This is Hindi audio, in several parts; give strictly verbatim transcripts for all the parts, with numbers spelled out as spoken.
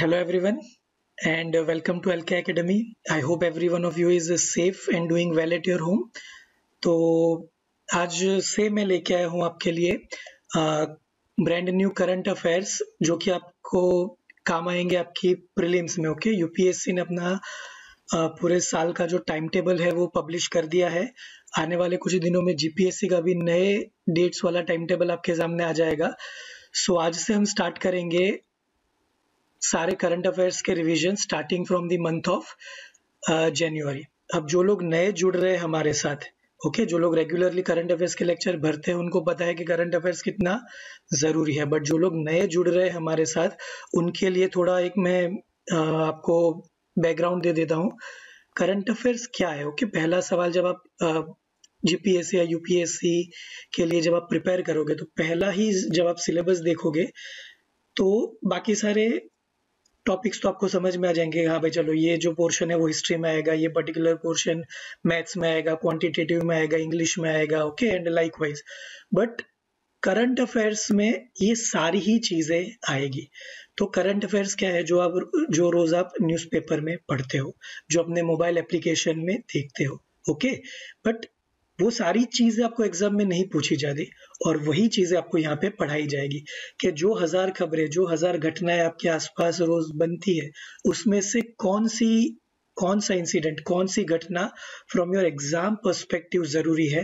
Hello everyone and welcome to L K Academy. I hope every one of you is safe and doing well at your home. तो आज से मैं लेके आया हूँ आपके लिए ब्रांड न्यू करंट अफेयर्स जो कि आपको काम आएंगे आपकी प्रीलिम्स में. ओके, यूपीएससी ने अपना पूरे साल का जो टाइम टेबल है वो पब्लिश कर दिया है. आने वाले कुछ दिनों में जीपीएससी का भी नए डेट्स वाला टाइम टेबल आपके सामने आ जाएगा. सो आज से हम स्टार्ट करेंगे सारे करंट अफेयर्स के revision starting from the month of January. अब जो लोग नए जुड़ रहे हैं हमारे साथ, ओके okay, जो लोग रेगुलरली करंट अफेयर्स के लेक्चर भरते हैं उनको पता है कि करंट अफेयर्स कितना ज़रूरी है. बट जो लोग नए जुड़ रहे हैं हमारे साथ उनके लिए थोड़ा एक मैं uh, आपको बैकग्राउंड दे देता हूँ करंट अफेयर्स क्या है. ओके okay, पहला सवाल जब आप uh, जीपीएससी या यूपीएससी के लिए जब आप प्रिपेयर करोगे तो पहला ही जब आप सिलेबस देखोगे तो बाकी सारे टॉपिक्स तो आपको समझ में आ जाएंगे. हाँ भाई, चलो ये जो पोर्शन है वो हिस्ट्री में आएगा, ये पर्टिकुलर पोर्शन मैथ्स में आएगा, क्वांटिटेटिव में आएगा, इंग्लिश में आएगा. Okay and like wise but current affairs में ये सारी ही चीज़ें आएगी. तो करंट अफेयर्स क्या है, जो आप जो रोज़ आप न्यूज़पेपर में पढ़ते हो, जो अपने मोबाइल एप्लीकेशन में देखते हो. ओके, बट वो सारी चीज़ें आपको एग्जाम में नहीं पूछी जाती और वही चीज़ें आपको यहाँ पे पढ़ाई जाएगी कि जो हज़ार खबरें, जो हज़ार घटनाएं आपके आसपास रोज़ बनती है उसमें से कौन सी कौन सा इंसिडेंट, कौन सी घटना फ्रॉम योर एग्ज़ाम पर्सपेक्टिव ज़रूरी है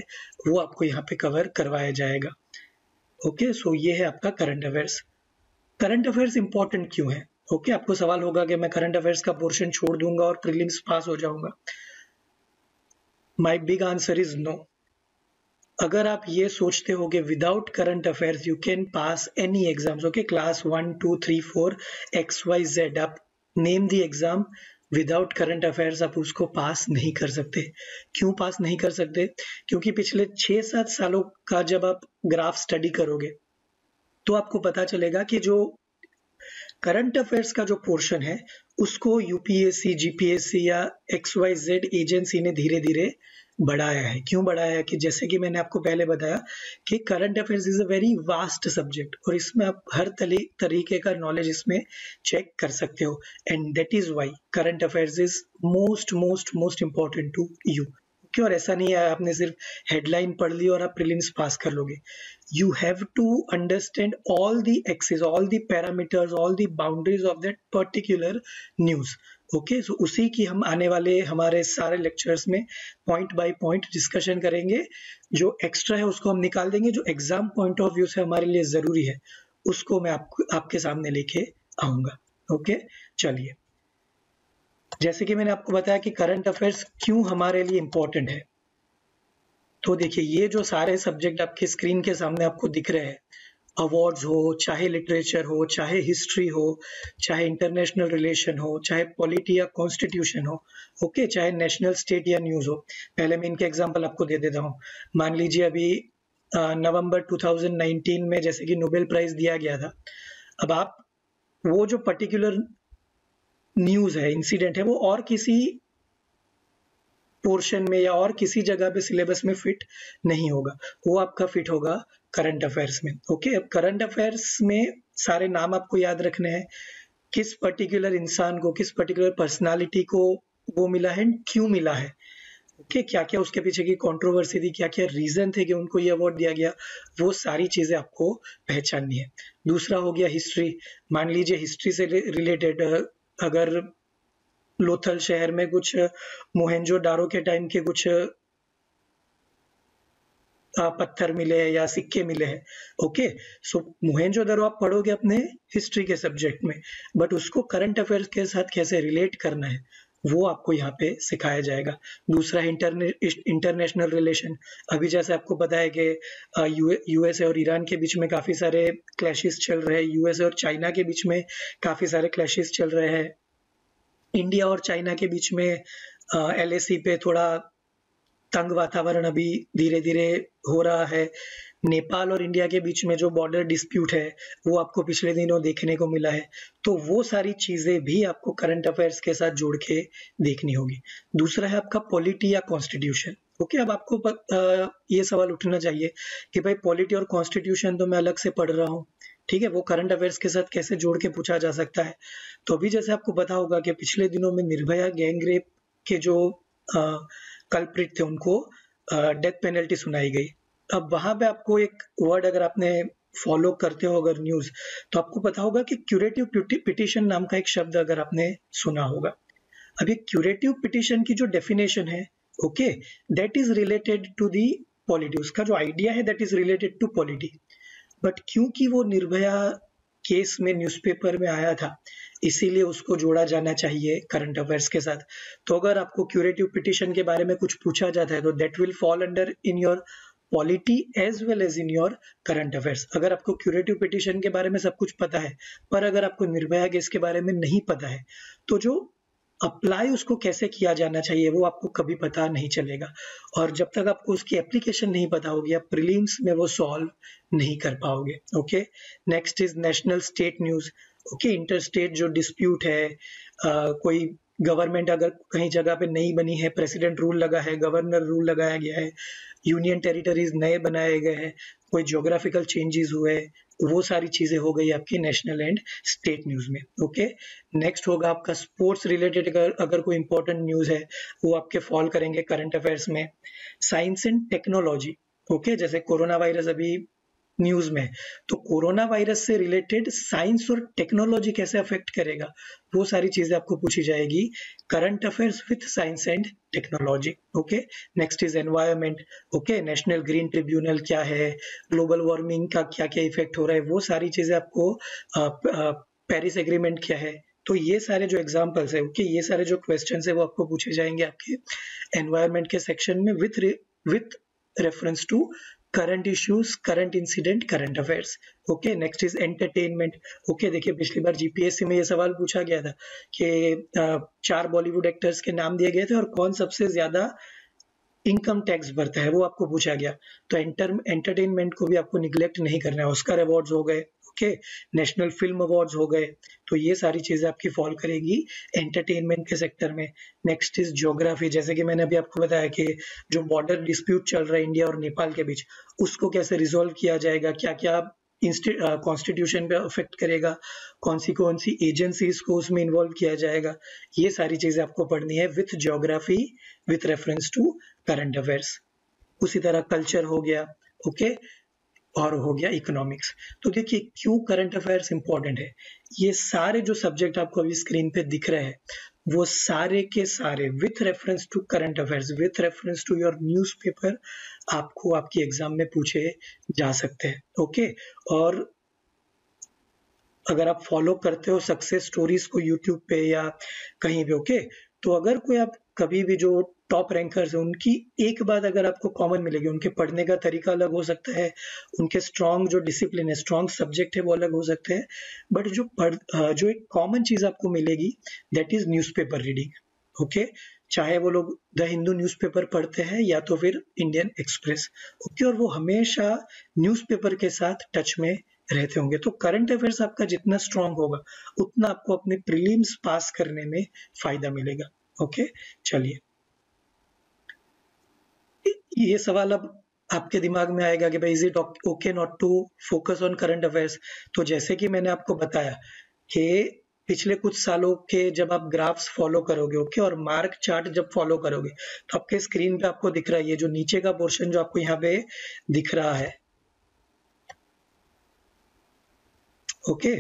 वो आपको यहाँ पे कवर करवाया जाएगा. ओके, सो ये है आपका current affairs. Current affairs important क्यों है? ओके, आपको सवाल होगा कि मैं करंट अफेयर्स का पोर्शन छोड़ दूंगा और प्रीलिम्स पास हो जाऊँगा. My big answer is no. अगर आप ये सोचते हो कि without current affairs you can pass any exams, okay class one two three four X Y Z, आप name the exam, without current affairs आप उसको पास नहीं कर सकते. क्यों पास नहीं कर सकते? क्योंकि पिछले छः सात सालों का जब आप ग्राफ स्टडी करोगे तो आपको पता चलेगा कि जो करंट अफेयर्स का जो पोर्शन है उसको यूपीएससी, जीपीएससी या एक्स वाई जेड एजेंसी ने धीरे धीरे बढ़ाया है. क्यों बढ़ाया है? कि जैसे कि मैंने आपको पहले बताया कि current affairs is a very vast subject और इसमें आप हर तरीके का नॉलेज इसमें चेक कर सकते हो. And that is why current affairs is most most most important to you. क्यों? और ऐसा नहीं है आपने सिर्फ हेडलाइन पढ़ ली और आप प्रीलिम्स पास कर लोगे. You have to understand all the access, all the parameters, all the boundaries of that particular news. Okay okay, so so उसी की हम आने वाले हमारे सारे लेक्चर्स में पॉइंट बाय पॉइंट डिस्कशन करेंगे. जो एक्स्ट्रा है उसको हम निकाल देंगे, जो एग्जाम पॉइंट ऑफ व्यू से हमारे लिए ज़रूरी है उसको मैं आपको आपके सामने लेके आऊँगा. Okay okay? चलिए, जैसे कि मैंने आपको बताया कि करंट अफेयर्स क्यों हमारे लिए इम्पोर्टेंट है. तो देखिए, ये जो सारे सब्जेक्ट आपके स्क्रीन के सामने आपको दिख रहे हैं, अवार्ड्स हो, चाहे लिटरेचर हो, चाहे हिस्ट्री हो, चाहे इंटरनेशनल रिलेशन हो, चाहे पॉलिटी या कॉन्स्टिट्यूशन हो, ओके, चाहे नेशनल स्टेट या न्यूज़ हो. पहले मैं इनके एग्जांपल आपको दे देता हूँ. मान लीजिए अभी नवंबर दो हज़ार उन्नीस में जैसे कि नोबेल प्राइज़ दिया गया था. अब आप वो जो पर्टिकुलर न्यूज़ है, इंसिडेंट है, वो और किसी पोर्शन में या और किसी जगह पे सिलेबस में फिट नहीं होगा, वो आपका फिट होगा करंट अफेयर्स में. ओके, अब करंट अफेयर्स में सारे नाम आपको याद रखने हैं, किस पर्टिकुलर इंसान को, किस पर्टिकुलर पर्सनालिटी को वो मिला है, क्यों मिला है. ओके, क्या क्या उसके पीछे की कंट्रोवर्सी थी, क्या क्या रीज़न थे कि उनको ये अवार्ड दिया गया, वो सारी चीज़ें आपको पहचाननी है. दूसरा हो गया हिस्ट्री. मान लीजिए हिस्ट्री से रिलेटेड अगर लोथल शहर में कुछ मोहनजो दारो के टाइम के कुछ पत्थर मिले हैं या सिक्के मिले हैं, ओके, सो मोहनजोदड़ो आप पढ़ोगे अपने हिस्ट्री के सब्जेक्ट में, बट उसको करंट अफेयर्स के साथ कैसे रिलेट करना है वो आपको यहाँ पे सिखाया जाएगा. दूसरा इंटरने इंटरनेशनल रिलेशन. अभी जैसे आपको पता है कि यूएसए और ईरान के बीच में काफ़ी सारे क्लैशेस चल रहे हैं, यूएसए और चाइना के बीच में काफ़ी सारे क्लैशेस चल रहे हैं, इंडिया और चाइना के बीच में एल ए सी पे थोड़ा तंग वातावरण अभी धीरे धीरे हो रहा है. नेपाल और इंडिया के बीच में जो बॉर्डर डिस्प्यूट है वो आपको पिछले दिनों देखने को मिला है. तो वो सारी चीज़ें भी आपको करंट अफेयर्स के साथ जोड़ के देखनी होगी. दूसरा है आपका पॉलिटी या कॉन्स्टिट्यूशन. ओके, अब आपको पत, आ, ये सवाल उठना चाहिए कि भाई पॉलिटी और कॉन्स्टिट्यूशन तो मैं अलग से पढ़ रहा हूँ, ठीक है, वो करंट अफेयर्स के साथ कैसे जोड़ के पूछा जा सकता है। तो अभी जैसे आपको पता होगा कि पिछले दिनों में निर्भया गैंग रेप के जो कल्प्रिट थे उनको डेथ पेनल्टी सुनाई गई। अब वहाँ पे आपको एक वर्ड अगर आपने फॉलो करते हो अगर न्यूज़ तो आपको पता होगा कि क्यूरेटिव पिटिशन नाम का एक शब्द अगर आपने सुना होगा। अब ये क्यूरेटिव पिटिशन की जो डेफिनेशन है, okay, that is related to the polity, उसका जो आइडिया है that is related to polity. But क्योंकि वो निर्भया केस में न्यूज़पेपर में आया था इसीलिए उसको जोड़ा जाना चाहिए करंट अफेयर्स के साथ। तो अगर आपको क्यूरेटिव पिटिशन के बारे में कुछ पूछा जाता है तो that will fall under in your polity as well as in your current affairs. अगर आपको क्यूरेटिव पिटिशन के बारे में सब कुछ पता है पर अगर आपको निर्भया केस के बारे में नहीं पता है तो जो अप्लाई उसको कैसे किया जाना चाहिए वो आपको कभी पता नहीं चलेगा, और जब तक आपको उसकी एप्लीकेशन नहीं पता होगी आप प्रीलिम्स में वो सॉल्व नहीं कर पाओगे। Okay, next is national state news. Okay, inter state जो डिस्प्यूट है, आ, कोई गवर्नमेंट अगर कहीं जगह पे नहीं बनी है, प्रेसिडेंट रूल लगा है, गवर्नर रूल लगाया गया है, यूनियन टेरिटरीज नए बनाए गए हैं, कोई ज्योग्राफिकल चेंजेस हुए, वो सारी चीज़ें हो गई आपकी नेशनल एंड स्टेट न्यूज़ में। ओके, नेक्स्ट होगा आपका स्पोर्ट्स रिलेटेड अगर अगर कोई इंपॉर्टेंट न्यूज़ है वो आपके फॉल करेंगे करंट अफेयर्स में। साइंस एंड टेक्नोलॉजी, ओके, जैसे कोरोना वायरस अभी न्यूज़ में, तो कोरोना वायरस से रिलेटेड साइंस और टेक्नोलॉजी कैसे अफेक्ट करेगा वो सारी चीज़ें आपको पूछी जाएगी, current affairs with science and technology. Okay, next is environment. Okay, national green tribunal क्या है, ग्लोबल वार्मिंग का क्या क्या इफेक्ट हो रहा है वो सारी चीज़ें आपको, पेरिस एग्रीमेंट क्या है, तो ये सारे जो एग्जाम्पल्स है, ओके, ये सारे जो क्वेश्चन है वो आपको पूछे जाएंगे आपके एनवायरमेंट के सेक्शन में with with reference to current issues, current incident, current affairs. Okay, next is entertainment. Okay, देखिए पिछली बार जीपीएससी में ये सवाल पूछा गया था कि चार बॉलीवुड एक्टर्स के नाम दिए गए थे और कौन सबसे ज्यादा इनकम टैक्स भरता है वो आपको पूछा गया। तो एंटरटेनमेंट को भी आपको निगलेक्ट नहीं करना है। ऑस्कर अवार्ड्स हो गए, ओके, नेशनल फिल्म अवार्ड्स हो गए, तो ये सारी चीज़ें आपकी फॉल करेगी एंटरटेनमेंट के सेक्टर में। नेक्स्ट इज ज्योग्राफी, जैसे कि मैंने अभी आपको बताया कि जो बॉर्डर डिस्प्यूट चल रहा है इंडिया और नेपाल के बीच उसको कैसे रिजॉल्व किया जाएगा, क्या क्या कॉन्स्टिट्यूशन पे अफेक्ट करेगा, कौन सी कौन सी एजेंसीज को उसमें इन्वॉल्व किया जाएगा, ये सारी चीज़ें आपको पढ़नी है with geography with reference to current affairs. उसी तरह कल्चर हो गया, ओके, और हो गया इकोनॉमिक्स। तो देखिए क्यों करंट अफेयर्स इंपॉर्टेंट है, ये सारे जो सब्जेक्ट आपको अभी स्क्रीन पे दिख रहे हैं वो सारे के सारे with reference to current affairs, with reference to your newspaper आपको आपकी एग्जाम में पूछे जा सकते हैं। ओके, और अगर आप फॉलो करते हो सक्सेस स्टोरीज को यूट्यूब पे या कहीं भी, ओके, तो अगर कोई आप कभी भी जो टॉप रैंकर्स हैं उनकी एक बात अगर आपको कॉमन मिलेगी, उनके पढ़ने का तरीका अलग हो सकता है, उनके स्ट्रॉन्ग जो डिसिप्लिन है, स्ट्रॉन्ग सब्जेक्ट है वो अलग हो सकते हैं, बट जो पढ़ जो एक कॉमन चीज़ आपको मिलेगी that is newspaper reading. Okay, चाहे वो लोग द हिंदू न्यूज़पेपर पढ़ते हैं या तो फिर इंडियन एक्सप्रेस, ओके, और वो हमेशा न्यूज़पेपर के साथ टच में रहते होंगे। तो करंट अफेयर्स आपका जितना स्ट्रॉन्ग होगा उतना आपको अपने प्रीलिम्स पास करने में फ़ायदा मिलेगा। ओके, चलिए ये सवाल अब आपके दिमाग में आएगा कि भाई is it okay not to focus on current affairs. तो जैसे कि मैंने आपको बताया कि पिछले कुछ सालों के जब आप ग्राफ्स फॉलो करोगे, ओके, और मार्क चार्ट जब फॉलो करोगे तो आपके स्क्रीन पे आपको दिख रहा है ये जो नीचे का पोर्शन जो आपको यहाँ पे दिख रहा है, ओके,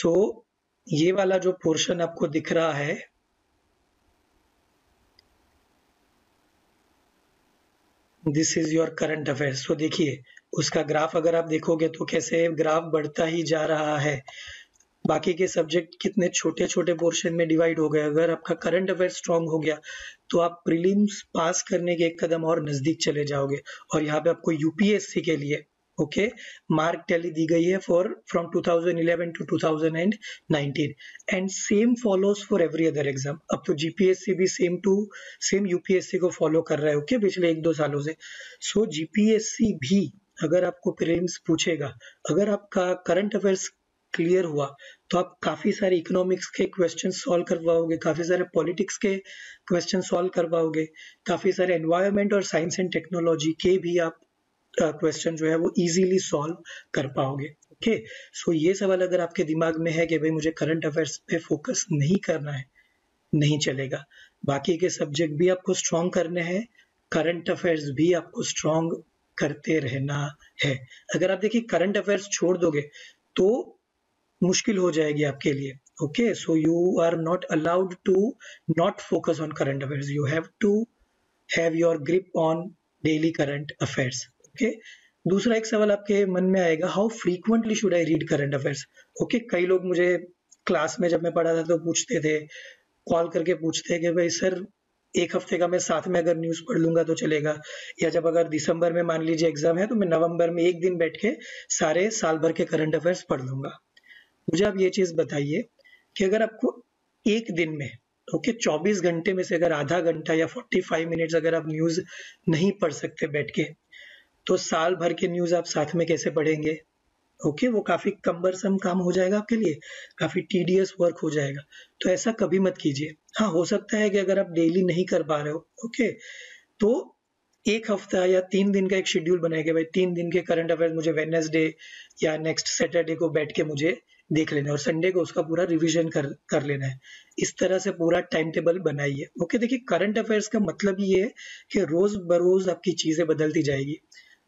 सो ये वाला जो पोर्शन आपको दिख रहा है this is your current affairs. तो देखिए उसका ग्राफ अगर आप देखोगे तो कैसे ग्राफ बढ़ता ही जा रहा है, बाकी के सब्जेक्ट कितने छोटे छोटे पोर्शन में डिवाइड हो गए। अगर आपका करंट अफेयर्स स्ट्रांग हो गया तो आप प्रीलिम्स पास करने के एक कदम और नज़दीक चले जाओगे। और यहाँ पे आपको यूपीएससी के लिए, ओके, मार्क टैली दी गई है for from two thousand eleven to two thousand nineteen and same follows for every other exam. अब तो जीपीएससी भी सेम टू सेम यूपीएससी को फॉलो कर रहा है, ओके, पिछले एक दो सालों से। सो जीपीएससी भी अगर आपको प्रीलिम्स पूछेगा, अगर आपका करंट अफेयर्स क्लियर हुआ तो आप काफ़ी सारे इकोनॉमिक्स के क्वेश्चन सॉल्व कर पाओगे, काफ़ी सारे पॉलिटिक्स के क्वेश्चन सॉल्व कर पाओगे, काफ़ी सारे एनवायरमेंट और साइंस एंड टेक्नोलॉजी के भी आप क्वेश्चन uh, जो है वो इजीली सॉल्व कर पाओगे। ओके सो ये सवाल अगर आपके दिमाग में है कि भाई मुझे करंट अफेयर्स पे फोकस नहीं करना है, नहीं चलेगा। बाकी के सब्जेक्ट भी आपको स्ट्रॉन्ग करने हैं, करंट अफेयर्स भी आपको स्ट्रॉन्ग करते रहना है। अगर आप देखिए करंट अफेयर्स छोड़ दोगे तो मुश्किल हो जाएगी आपके लिए। Okay so you are not allowed to not focus on current affairs, you have to have your grip on daily current affairs. Okay दूसरा एक सवाल आपके मन में आएगा, how frequently should I read current affairs. Okay कई लोग मुझे क्लास में जब मैं पढ़ा था तो पूछते थे, कॉल करके पूछते कि भाई सर एक हफ्ते का मैं साथ में अगर न्यूज़ पढ़ लूंगा तो चलेगा, या जब अगर दिसंबर में मान लीजिए एग्जाम है तो मैं नवंबर में एक दिन बैठ के सारे साल भर के करंट अफेयर्स पढ़ लूंगा। मुझे आप ये चीज़ बताइए कि अगर आपको एक दिन में ओके चौबीस घंटे में से अगर आधा घंटा या पैंतालीस मिनट्स अगर आप न्यूज़ नहीं पढ़ सकते बैठ के, तो साल भर के न्यूज़ आप साथ में कैसे पढ़ेंगे। ओके okay, वो काफ़ी कम्बरसम काम हो जाएगा आपके लिए, काफ़ी टीडियस वर्क हो जाएगा, तो ऐसा कभी मत कीजिए। हाँ हो सकता है कि अगर आप डेली नहीं कर पा रहे हो ओके okay, तो एक हफ्ता या तीन दिन का एक शेड्यूल बनाएंगे, भाई तीन दिन के करंट अफेयर्स मुझे वेडनेसडे या नेक्स्ट सैटरडे को बैठ के मुझे देख लेना है और संडे को उसका पूरा रिविजन कर कर लेना है। इस तरह से पूरा टाइम टेबल बनाइए। ओके देखिए करंट अफेयर्स का मतलब ये है कि रोज़ बरोज़ आपकी चीज़ें बदलती जाएगी।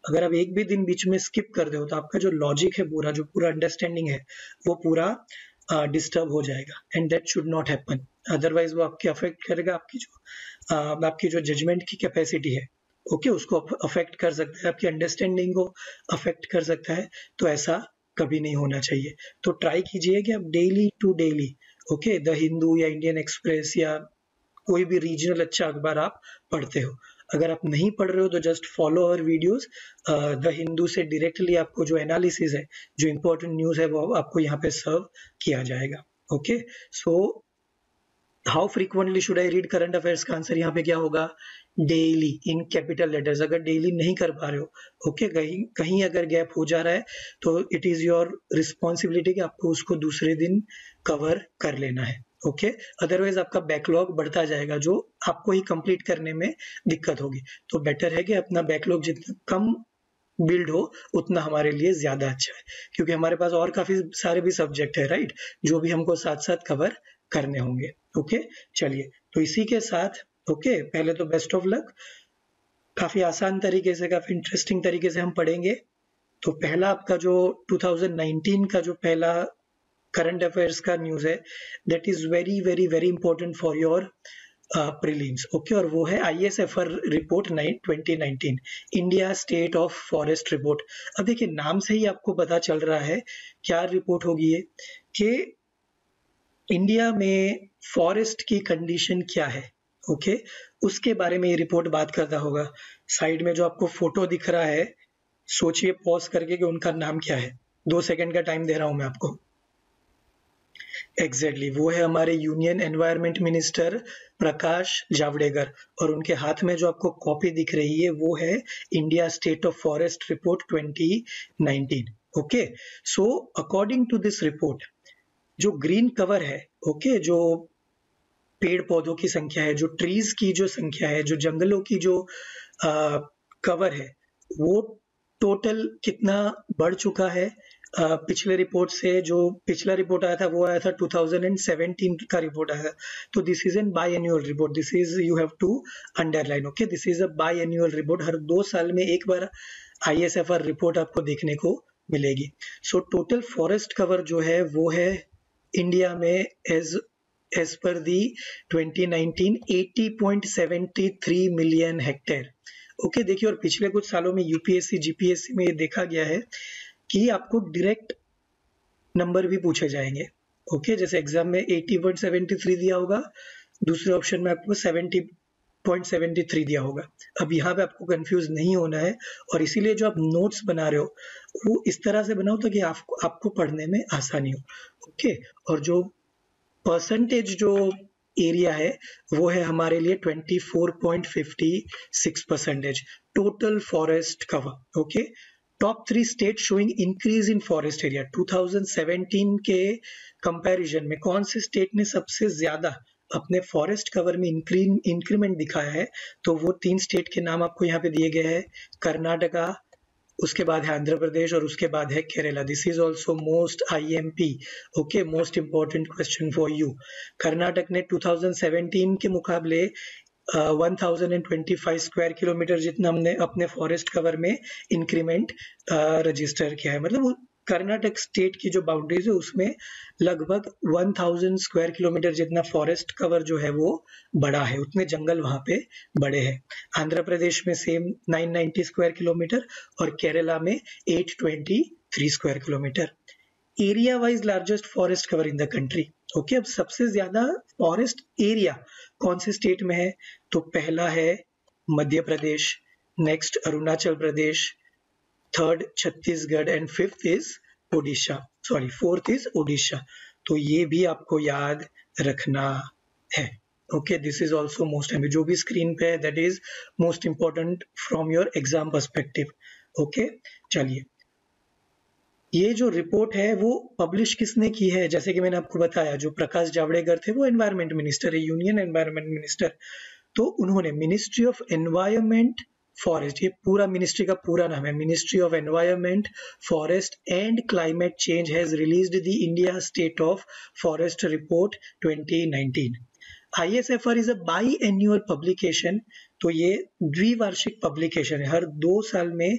अगर आप एक भी दिन बीच में स्किप कर दो तो आपका जो लॉजिक है पूरा, जो पूरा अंडरस्टैंडिंग है वो पूरा डिस्टर्ब uh, हो जाएगा and that should not happen, otherwise वो आपकी अफेक्ट करेगा, आपकी जो uh, आपकी जो जजमेंट की कैपेसिटी है ओके okay, उसको अफेक्ट कर सकता है, आपकी अंडरस्टैंडिंग को अफेक्ट कर सकता है, तो ऐसा कभी नहीं होना चाहिए। तो ट्राई कीजिए कि आप daily to daily okay the Hindu या इंडियन एक्सप्रेस या कोई भी रीजनल अच्छा अखबार आप पढ़ते हो। अगर आप नहीं पढ़ रहे हो तो just follow our videos, the Hindu से डायरेक्टली आपको जो एनालिसिस है, जो इम्पोर्टेंट न्यूज़ है वो आपको यहाँ पे सर्व किया जाएगा। Okay so how frequently should I read current affairs का आंसर यहाँ पे क्या होगा, डेली इन कैपिटल लेटर्स। अगर डेली नहीं कर पा रहे हो ओके okay, कहीं कहीं अगर गैप हो जा रहा है तो इट इज़ योर रिस्पॉन्सिबिलिटी कि आपको उसको दूसरे दिन कवर कर लेना है। ओके अदरवाइज आपका बैकलॉग बढ़ता जाएगा जो आपको ही कंप्लीट करने में दिक्कत होगी। तो बेटर है कि अपना बैकलॉग जितना कम बिल्ड हो उतना हमारे लिए ज़्यादा अच्छा है, क्योंकि हमारे पास और काफ़ी सारे भी सब्जेक्ट है राइट, जो भी हमको साथ साथ कवर करने होंगे। ओके चलिए तो इसी के साथ ओके पहले तो बेस्ट ऑफ लक। काफ़ी आसान तरीके से, काफ़ी इंटरेस्टिंग तरीके से हम पढ़ेंगे। तो पहला आपका जो टू थाउजेंड नाइनटीन का जो पहला करंट अफेयर्स का न्यूज़ है that is very very very important for your prelims. Okay और वो है I S F R report twenty nineteen, India state of forest report. अब देखिए नाम से ही आपको पता चल रहा है क्या रिपोर्ट होगी है कि इंडिया में फॉरेस्ट की कंडीशन क्या है। Okay okay? उसके बारे में ये रिपोर्ट बात करता होगा। साइड में जो आपको फोटो दिख रहा है सोचिए पॉज करके कि उनका नाम क्या है। दो सेकेंड का टाइम दे रहा हूँ मैं आपको। एग्जैक्टली exactly, वो है हमारे union environment minister Prakash Javadekar और उनके हाथ में जो आपको कॉपी दिख रही है वो है India state of forest report twenty nineteen. Okay so according to this report जो ग्रीन कवर है ओके okay, जो पेड़ पौधों की संख्या है, जो ट्रीज की जो संख्या है, जो जंगलों की जो आ, कवर है वो टोटल कितना बढ़ चुका है Uh, पिछले रिपोर्ट से। जो पिछला रिपोर्ट आया था वो आया था टू थाउजेंड सेवेंटीन का रिपोर्ट आया था। तो this is an biannual report, this is you have to underline okay this is a biannual report. हर दो साल में एक बार I S F R report आपको देखने को मिलेगी। सो टोटल फॉरेस्ट कवर जो है वो है इंडिया में as as per the twenty nineteen eighty point seventy three million hectare. Okay देखिए और पिछले कुछ सालों में यूपीएससी जीपीएससी में ये देखा गया है कि आपको डायरेक्ट नंबर भी पूछे जाएंगे। ओके जैसे एग्जाम में एटी पॉइंट सेवेंटी थ्री दिया होगा, दूसरे ऑप्शन में आपको सेवेंटी पॉइंट सेवेंटी थ्री दिया होगा। अब यहाँ पे आपको कंफ्यूज नहीं होना है और इसीलिए जो आप नोट्स बना रहे हो वो इस तरह से बनाओ ताकि आपको आपको पढ़ने में आसानी हो। ओके और जो परसेंटेज जो एरिया है वो है हमारे लिए twenty four point fifty six percentage total forest cover. Okay top three state showing increase in forest area two thousand seventeen के कंपैरिजन में कौन से स्टेट ने सबसे ज्यादा अपने फॉरेस्ट कवर में इंक्रीमेंट दिखाया है, तो वो तीन स्टेट के नाम आपको यहाँ पे दिए गए हैं कर्नाटका, उसके बाद है आंध्र प्रदेश और उसके बाद है Kerala. This is also most IMP. Okay, most important question for you. Karnataka ने दो हज़ार सत्रह के मुकाबले एक हज़ार पच्चीस स्क्वायर किलोमीटर जितना हमने अपने फॉरेस्ट कवर में इंक्रीमेंट रजिस्टर किया है. मतलब कर्नाटक स्टेट की जो बाउंड्रीज है उसमें लगभग एक हज़ार स्क्वायर किलोमीटर जितना फॉरेस्ट कवर जो है वो बड़ा है, उतने जंगल वहाँ पे बड़े हैं. आंध्र प्रदेश में सेम नौ सौ नब्बे स्क्वायर किलोमीटर और केरला में आठ सौ तेईस square kilometre. Area wise largest forest cover in the country. Okay, अब सबसे ज्यादा फॉरेस्ट एरिया कौन से स्टेट में है? तो पहला है Madhya Pradesh, next Arunachal Pradesh, third Chhattisgarh and fifth is Odisha, sorry fourth is Odisha. तो ये भी आपको याद रखना है. Okay, this is also most, जो भी स्क्रीन पे है that is most important from your exam perspective. Okay, चलिए, ये जो रिपोर्ट है वो पब्लिश किसने की है? जैसे कि मैंने आपको बताया, जो प्रकाश जावड़ेकर थे वो एनवायरमेंट मिनिस्टर है, यूनियन एनवायरमेंट मिनिस्टर. तो उन्होंने मिनिस्ट्री ऑफ एनवायरमेंट फॉरेस्ट, ये पूरा मिनिस्ट्री का पूरा नाम है, ministry of environment forest and climate change has released the India state of forest report twenty nineteen. I S F R is a biannual publication, तो ये द्विवार्षिक पब्लिकेशन है, हर दो साल में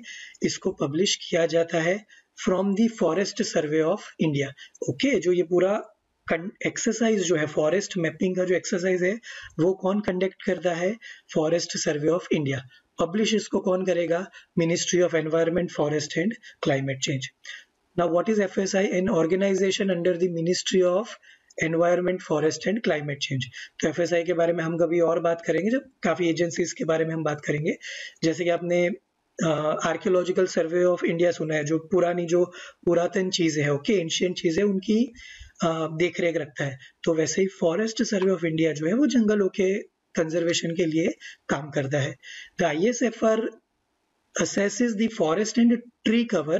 इसको पब्लिश किया जाता है from the forest survey of India. Okay, जो ये पूरा एक्सरसाइज जो है फॉरेस्ट मैपिंग का जो एक्सरसाइज है वो कौन कंडक्ट करता है? Forest survey of India. Publish इसको कौन करेगा? Ministry of environment forest and climate change. Now what is F S I? An organisation under the ministry of environment forest and climate change. तो एफ एस आई के बारे में हम कभी और बात करेंगे जब काफ़ी एजेंसीज के बारे में हम बात करेंगे. जैसे कि आपने आर्कियोलॉजिकल सर्वे ऑफ इंडिया सुना है, जो पुरानी जो पुरातन चीज़ें हैं, ओके, एंशियंट चीज़ें, उनकी uh, देख रेख रखता है. तो वैसे ही फॉरेस्ट सर्वे ऑफ इंडिया जो है वो जंगलों के कंजर्वेशन के लिए काम करता है. The I S F R assesses the forest and tree cover,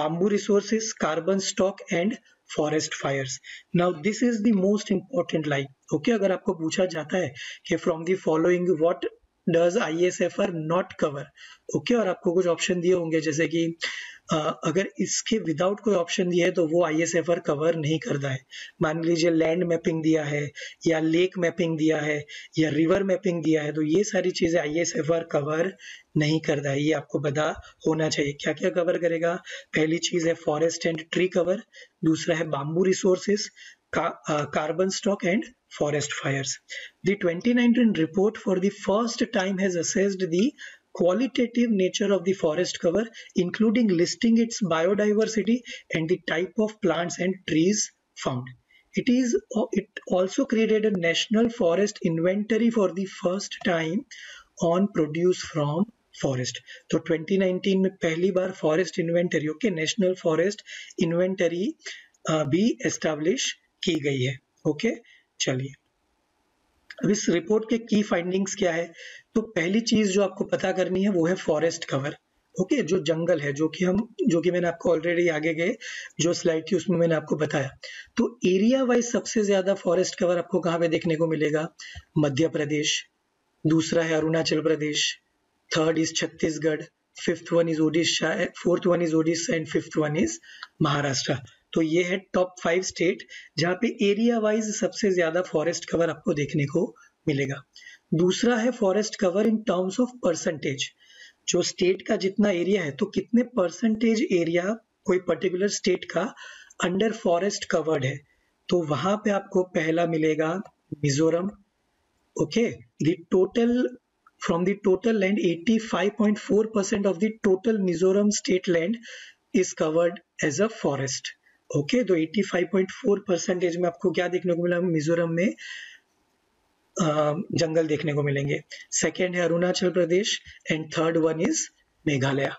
bamboo resources, carbon stock and forest fires. Now this is the most important line. Okay, अगर आपको पूछा जाता है कि from the following what does I S F R not cover? Okay, और आपको कुछ ऑप्शन दिए होंगे, जैसे कि अगर इसके विदाउट कोई ऑप्शन दिया है तो वो I S F R cover नहीं करता है. मान लीजिए लैंड मैपिंग दिया है या लेक मैपिंग दिया है या रिवर मैपिंग दिया है, तो ये सारी चीज़ें I S F R cover नहीं करता है. ये आपको पता होना चाहिए क्या क्या कवर करेगा. पहली चीज़ है फॉरेस्ट एंड ट्री कवर, दूसरा है bamboo resources, carbon stock and forest fires. The twenty nineteen report for the first time has assessed the qualitative nature of the forest cover, including listing its biodiversity and the type of plants and trees found. It is, it also created a national forest inventory for the first time on produce from forest. तो ट्वेंटी नाइनटीन में पहली बार forest inventory, okay, national forest inventory भी establish की गई है. ओके, चलिए, अब इस रिपोर्ट के की फाइंडिंग्स क्या है? तो पहली चीज जो आपको पता करनी है वो है फॉरेस्ट कवर. ओके, जो जंगल है, जो कि हम जो कि मैंने आपको ऑलरेडी आगे गए जो स्लाइड थी उसमें मैंने आपको बताया. तो एरिया वाइज सबसे ज्यादा फॉरेस्ट कवर आपको कहाँ पे देखने को मिलेगा? मध्य प्रदेश, दूसरा है Arunachal Pradesh, third is Chhattisgarh, fifth one is Odisha, fourth one is Odisha and fifth one is Maharashtra. तो ये है टॉप फाइव स्टेट जहाँ पे एरिया वाइज सबसे ज्यादा फॉरेस्ट कवर आपको देखने को मिलेगा. दूसरा है forest cover in terms of percentage, जो स्टेट का जितना एरिया है तो कितने परसेंटेज एरिया कोई पर्टिकुलर स्टेट का अंडर फॉरेस्ट कवर्ड है. तो वहां पे आपको पहला मिलेगा Mizoram. Okay, the total from the total land eighty five point four percent of the total Mizoram state land is covered as a forest. Okay, तो पचासी पॉइंट चार परसेंटेज में आपको क्या देखने को मिला? मिजोरम में आ, जंगल देखने को मिलेंगे. सेकेंड है Arunachal Pradesh and third one is Meghalaya.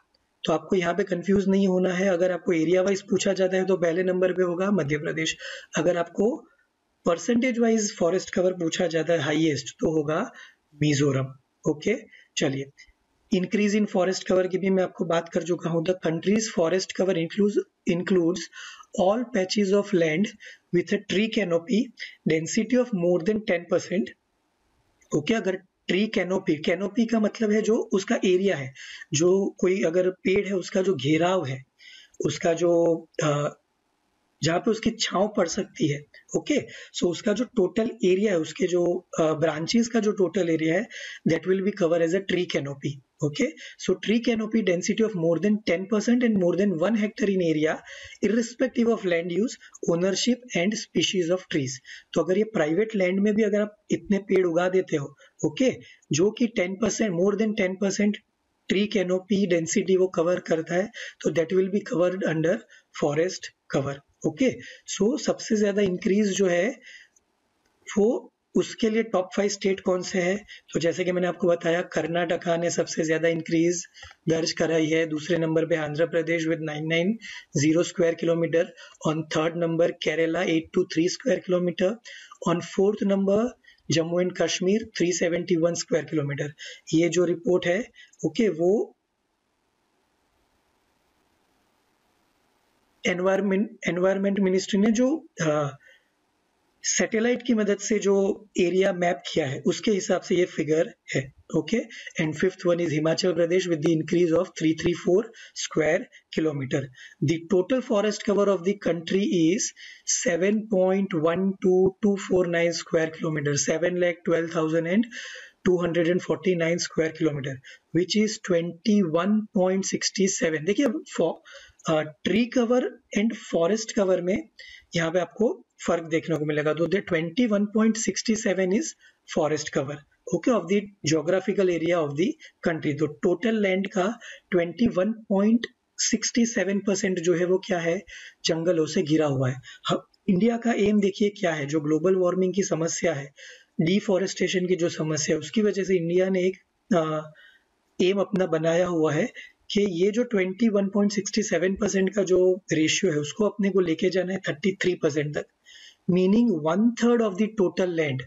तो आपको यहाँ पे कंफ्यूज नहीं होना है. अगर आपको एरिया वाइज पूछा जाता है तो पहले नंबर पे होगा मध्य प्रदेश. अगर आपको परसेंटेज वाइज फॉरेस्ट कवर पूछा जाता है हाईएस्ट तो होगा मिजोरम. ओके, चलिए, इंक्रीज इन फॉरेस्ट कवर की भी मैं आपको बात कर चुका हूँ. The country's forest cover includes includes all patches of land with a tree canopy density of more than ten percent. okay, agar tree canopy, canopy का मतलब है जो उसका एरिया है, जो कोई अगर पेड़ है उसका जो घेराव है, उसका जो जहाँ पे उसकी छांव पड़ सकती है, ओके, सो उसका जो टोटल एरिया है, उसके जो ब्रांचेस का जो टोटल एरिया है, that will be cover as a tree canopy, okay, so tree canopy density of more than ten percent and more than one hectare in area irrespective of land use, ownership and species of trees. तो अगर ये प्राइवेट लैंड में भी अगर आप इतने पेड़ उगा देते हो, ओके, जो कि ten percent more than ten percent tree canopy density वो कवर करता है, तो that will be covered under forest cover, okay. So सबसे ज्यादा इंक्रीज जो है वो उसके लिए टॉप फाइव स्टेट कौन से हैं, तो जैसे कि मैंने आपको बताया कर्नाटका ने सबसे ज्यादा इंक्रीज दर्ज कराई है, दूसरे नंबर पे Andhra Pradesh with nine nine zero square kilometre, on third number Kerala eight two three square kilometre, on fourth number Jammu and Kashmir three seventy one square kilometre. ये जो रिपोर्ट है, ओके, वो एनवायरमेंट एनवायरमेंट मिनिस्ट्री ने जो सैटेलाइट की मदद से जो एरिया मैप किया है उसके हिसाब से ये फिगर है, okay. And fifth one is Himachal Pradesh with the increase of three three four square kilometre. The total forest cover of the country is seven point one two two four nine square kilometre, seven lakh twelve thousand and two hundred forty nine square kilometre, which is twenty one point sixty seven. देखिए tree cover and forest cover में यहाँ पे आपको फर्क देखने को मिलेगा, तो twenty one point sixty seven is forest cover, okay, of the geographical area of the country. तो टोटल लैंड का twenty one point sixty seven percent जो है वो क्या है, जंगलों से घिरा हुआ है। इंडिया का एम देखिए क्या है, जो ग्लोबल वार्मिंग की समस्या है, डिफॉरेस्टेशन की जो समस्या है, उसकी वजह से इंडिया ने एक आ, एम अपना बनाया हुआ है कि ये जो twenty one point sixty seven percent का जो रेशियो है उसको अपने को लेके जाना है थर्टी थ्री परसेंट तक, meaning one third of the total land,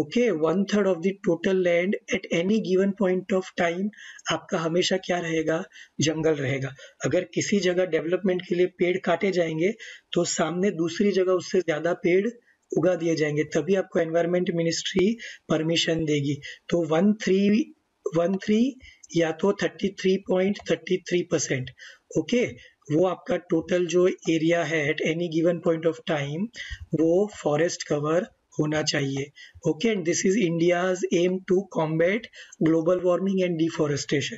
okay, one third of the total land at any given point of time आपका हमेशा क्या रहेगा, जंगल रहेगा। अगर किसी जगह डेवलपमेंट के लिए पेड़ काटे जाएंगे तो सामने दूसरी जगह उससे ज्यादा पेड़ उगा दिए जाएंगे, तभी आपको एनवायरमेंट मिनिस्ट्री परमिशन देगी। तो वन थ्री वन थ्री या तो thirty three point thirty three percent, okay, वो आपका टोटल जो एरिया है at any given point of time वो फॉरेस्ट कवर होना चाहिए, okay. And this is India's aim to combat global warming and deforestation,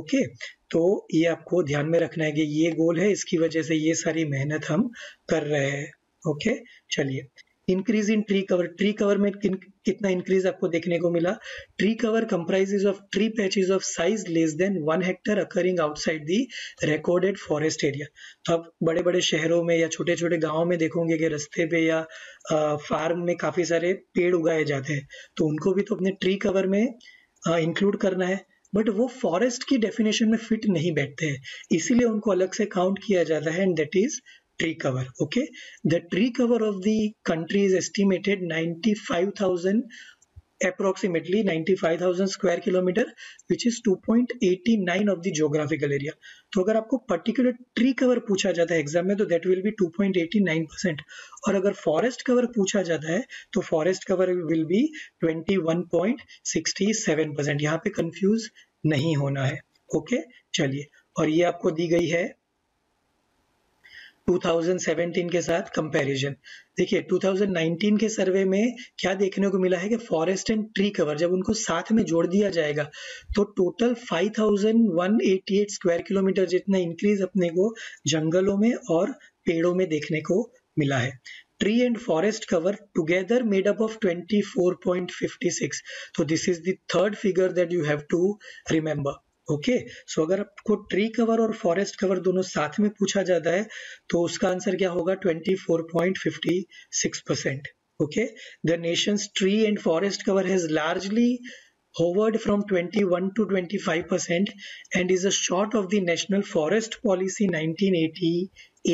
okay. तो ये आपको ध्यान में रखना है कि ये गोल है, इसकी वजह से ये सारी मेहनत हम कर रहे हैं, ओके। चलिए, increase in tree cover, tree cover में कितना इंक्रीज आपको देखने को मिला, tree cover comprises of tree patches of size less than one hectare occurring outside the recorded forest area. तो आप बड़े बड़े शहरों में या छोटे छोटे गांवों में देखोगे कि रस्ते पे या फार्म में काफी सारे पेड़ उगाए जाते हैं, तो उनको भी तो अपने ट्री कवर में इंक्लूड करना है, बट वो फॉरेस्ट की डेफिनेशन में फिट नहीं बैठते हैं, इसीलिए उनको अलग से काउंट किया जाता है, and that is tree cover, okay. The tree cover of the country is estimated ninety-five thousand, approximately ninety-five thousand square kilometer, which is two point eight nine of the geographical area. तो अगर आपको particular tree cover पूछा जाता है exam में तो that will be two point eight nine percent, और अगर forest cover पूछा जाता है तो forest cover will be twenty-one point sixty-seven percent. यहाँ पे confuse नहीं होना है, okay. चलिए, और ये आपको दी गई है टू थाउजेंड सेवेंटीन के साथ कंपैरिजन। देखिए टू थाउजेंड नाइनटीन के सर्वे में क्या देखने को मिला है कि फॉरेस्ट एंड ट्री कवर जब उनको साथ में जोड़ दिया जाएगा तो total five thousand one eighty eight square kilometre जितना इंक्रीज अपने को जंगलों में और पेड़ों में देखने को मिला है। Tree and forest cover together made up of twenty four point fifty six, तो this is the third figure that you have to remember, okay. okay, so so अगर आपको ट्री कवर और फॉरेस्ट कवर दोनों साथ में पूछा जाता है तो उसका आंसर क्या होगा, twenty four point fifty six percent, okay. The nation's tree and forest cover has largely hovered from twenty one to twenty five percent and is a short of the national forest policy nineteen eighty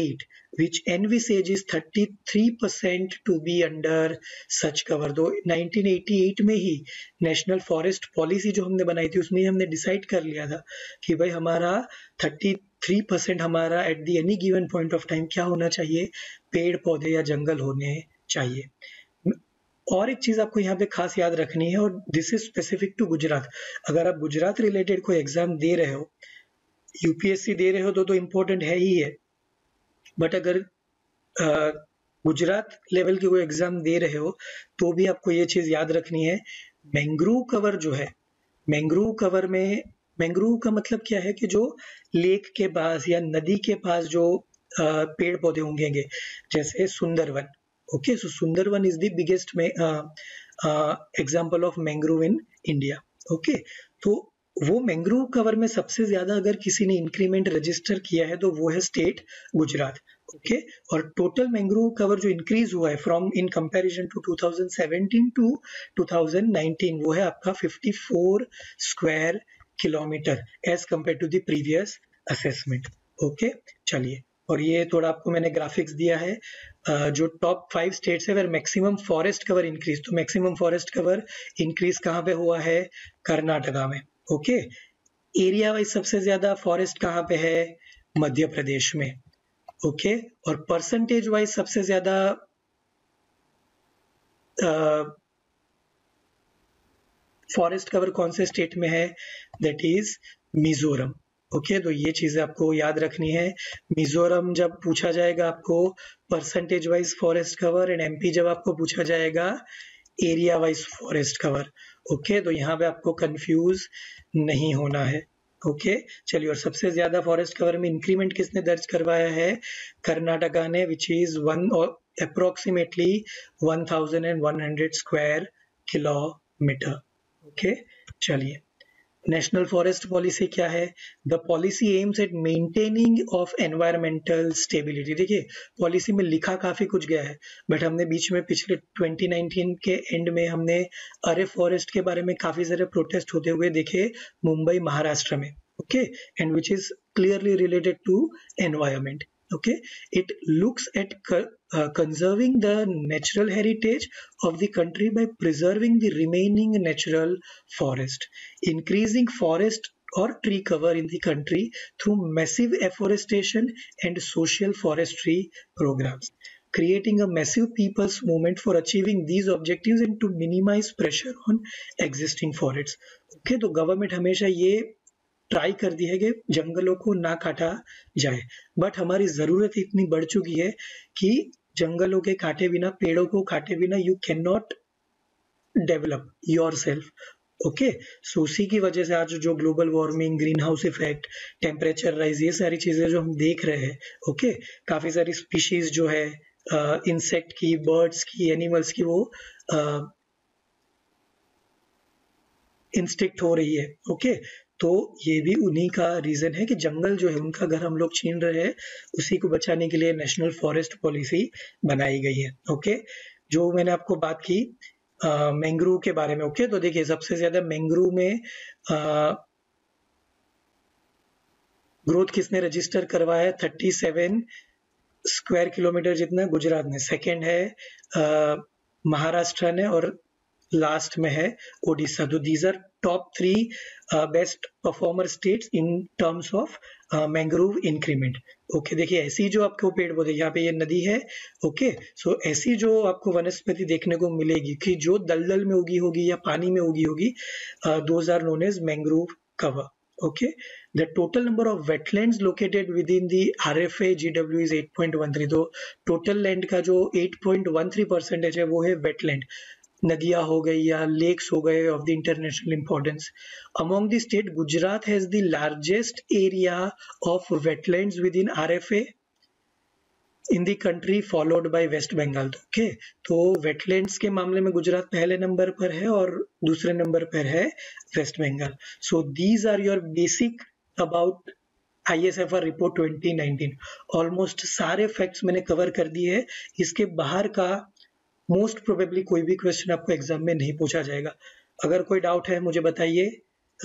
eight which envisages thirty-three percent to be under such cover. दो नाइनटीन एटी एट में ही नेशनल फॉरेस्ट पॉलिसी जो हमने बनाई थी उसमें हमने डिसाइड कर लिया था कि भाई हमारा थर्टी थ्री परसेंट हमारा at the any given point of time क्या होना चाहिए, पेड़ पौधे या जंगल होने चाहिए। और एक चीज आपको यहाँ पे खास याद रखनी है, और this is specific to Gujarat. अगर आप गुजरात रिलेटेड कोई एग्जाम दे रहे हो, यूपीएससी दे रहे हो तो तो इम्पोर्टेंट है ही है, बट अगर आ, गुजरात लेवल की कोई एग्जाम दे रहे हो तो भी आपको ये चीज याद रखनी है। मैंग्रोव कवर जो है, मैंग्रोव कवर में, मैंग्रोव का मतलब क्या है कि जो लेक के पास या नदी के पास जो आ, पेड़ पौधे होंगे, जैसे Sundarban. Okay, so Sundarban is the biggest uh, uh, example of mangrove in India. Okay, तो वो मैंग्रोव कवर में सबसे ज्यादा अगर किसी ने इंक्रीमेंट रजिस्टर किया है तो वो है स्टेट गुजरात। ओके, और टोटल मैंग्रोव कवर जो इंक्रीज हुआ है from in comparison to two thousand seventeen to two thousand nineteen, वो है आपका चौवन square kilometre as compared to the previous assessment. Okay, चलिए, और ये थोड़ा आपको मैंने ग्राफिक्स दिया है जो टॉप फाइव स्टेट्स है where maximum forest cover increase. तो मैक्सिमम फॉरेस्ट कवर इंक्रीज कहाँ पे हुआ है? कर्नाटका में। ओके, एरिया वाइज सबसे ज्यादा फॉरेस्ट कहाँ पे है? मध्य प्रदेश में। ओके, और परसेंटेज वाइज सबसे ज्यादा फॉरेस्ट कवर कौन से स्टेट में है? That is Mizoram. Okay, okay, तो ये चीजें आपको याद रखनी है। मिजोरम जब पूछा जाएगा आपको percentage wise forest cover, and MP जब आपको पूछा जाएगा area wise forest cover. Okay, तो यहाँ पे आपको कंफ्यूज नहीं होना है। ओके, okay, चलिए, और सबसे ज्यादा फॉरेस्ट कवर में इंक्रीमेंट किसने दर्ज करवाया है? कर्नाटका ने, विच इज वन और approximately one thousand and one hundred square kilometre. Okay, चलिए, नेशनल फॉरेस्ट पॉलिसी क्या है? The policy aims at maintaining of environmental stability. देखिए, पॉलिसी में लिखा काफी कुछ गया है, बट हमने बीच में पिछले ट्वेंटी नाइनटीन के एंड में हमने अरे फॉरेस्ट के बारे में काफी सारे प्रोटेस्ट होते हुए देखे मुंबई महाराष्ट्र में। Okay, and which is clearly related to environment. Okay, it looks at conserving the natural heritage of the country by preserving the remaining natural forest, increasing forest और tree cover in the country through massive afforestation and social forestry programmes, creating a massive people's movement for achieving these objectives and to minimize pressure on existing forests. Okay, तो government हमेशा ये ट्राई कर दी है कि जंगलों को ना काटा जाए, बट हमारी जरूरत इतनी बढ़ चुकी है कि जंगलों के काटे बिना, पेड़ों को काटे बिना you can not develop yourself. Okay, so उसी की वजह से आज जो global warming, greenhouse effect, temperature rise, ये सारी चीजें जो हम देख रहे हैं, ओके, okay, काफी सारी स्पीशीज जो है इंसेक्ट uh, की, बर्ड्स की, एनिमल्स की, वो uh, इंस्टिक्ट हो रही है। Okay, okay? तो ये भी उन्हीं का रीजन है कि जंगल जो है उनका घर हम लोग छीन रहे हैं, उसी को बचाने के लिए नेशनल फॉरेस्ट पॉलिसी बनाई गई है। ओके, जो मैंने आपको बात की मैंग्रोव के बारे में। ओके, तो देखिए, सबसे ज्यादा मैंग्रोव में ग्रोथ किसने रजिस्टर करवाया? थर्टी सेवन स्क्वायर किलोमीटर जितना गुजरात ने, सेकेंड है आ, महाराष्ट्र ने, और लास्ट में है ओडिशा। तो these are top three best performer states in terms of mangrove increment. Okay, देखिए, ऐसी जो आपको पेड़ पौधे, यहाँ पे ये नदी है। ओके, okay, सो so ऐसी जो आपको वनस्पति देखने को मिलेगी कि जो दलदल में उगी होगी या पानी में उगी होगी, those are known as mangrove cover. Okay, the total number of wetlands located within the RFA GW is at point one three. तो टोटल लैंड का जो at point one three percentage है वो है वेटलैंड, नदियाँ हो गई या लेक्स हो गए of the international importance. Among the state Gujarat has the largest area of wetlands within RFA in the country, followed by West Bengal. Okay, तो वेटलैंड्स के मामले में गुजरात पहले नंबर पर है और दूसरे नंबर पर है waste Bengal. So these are your basic about I S F R report twenty nineteen. Almost सारे फैक्ट्स मैंने कवर कर दिए, इसके बाहर का मोस्ट प्रोबेबली कोई भी क्वेश्चन आपको एग्जाम में नहीं पूछा जाएगा। अगर कोई डाउट है मुझे बताइए,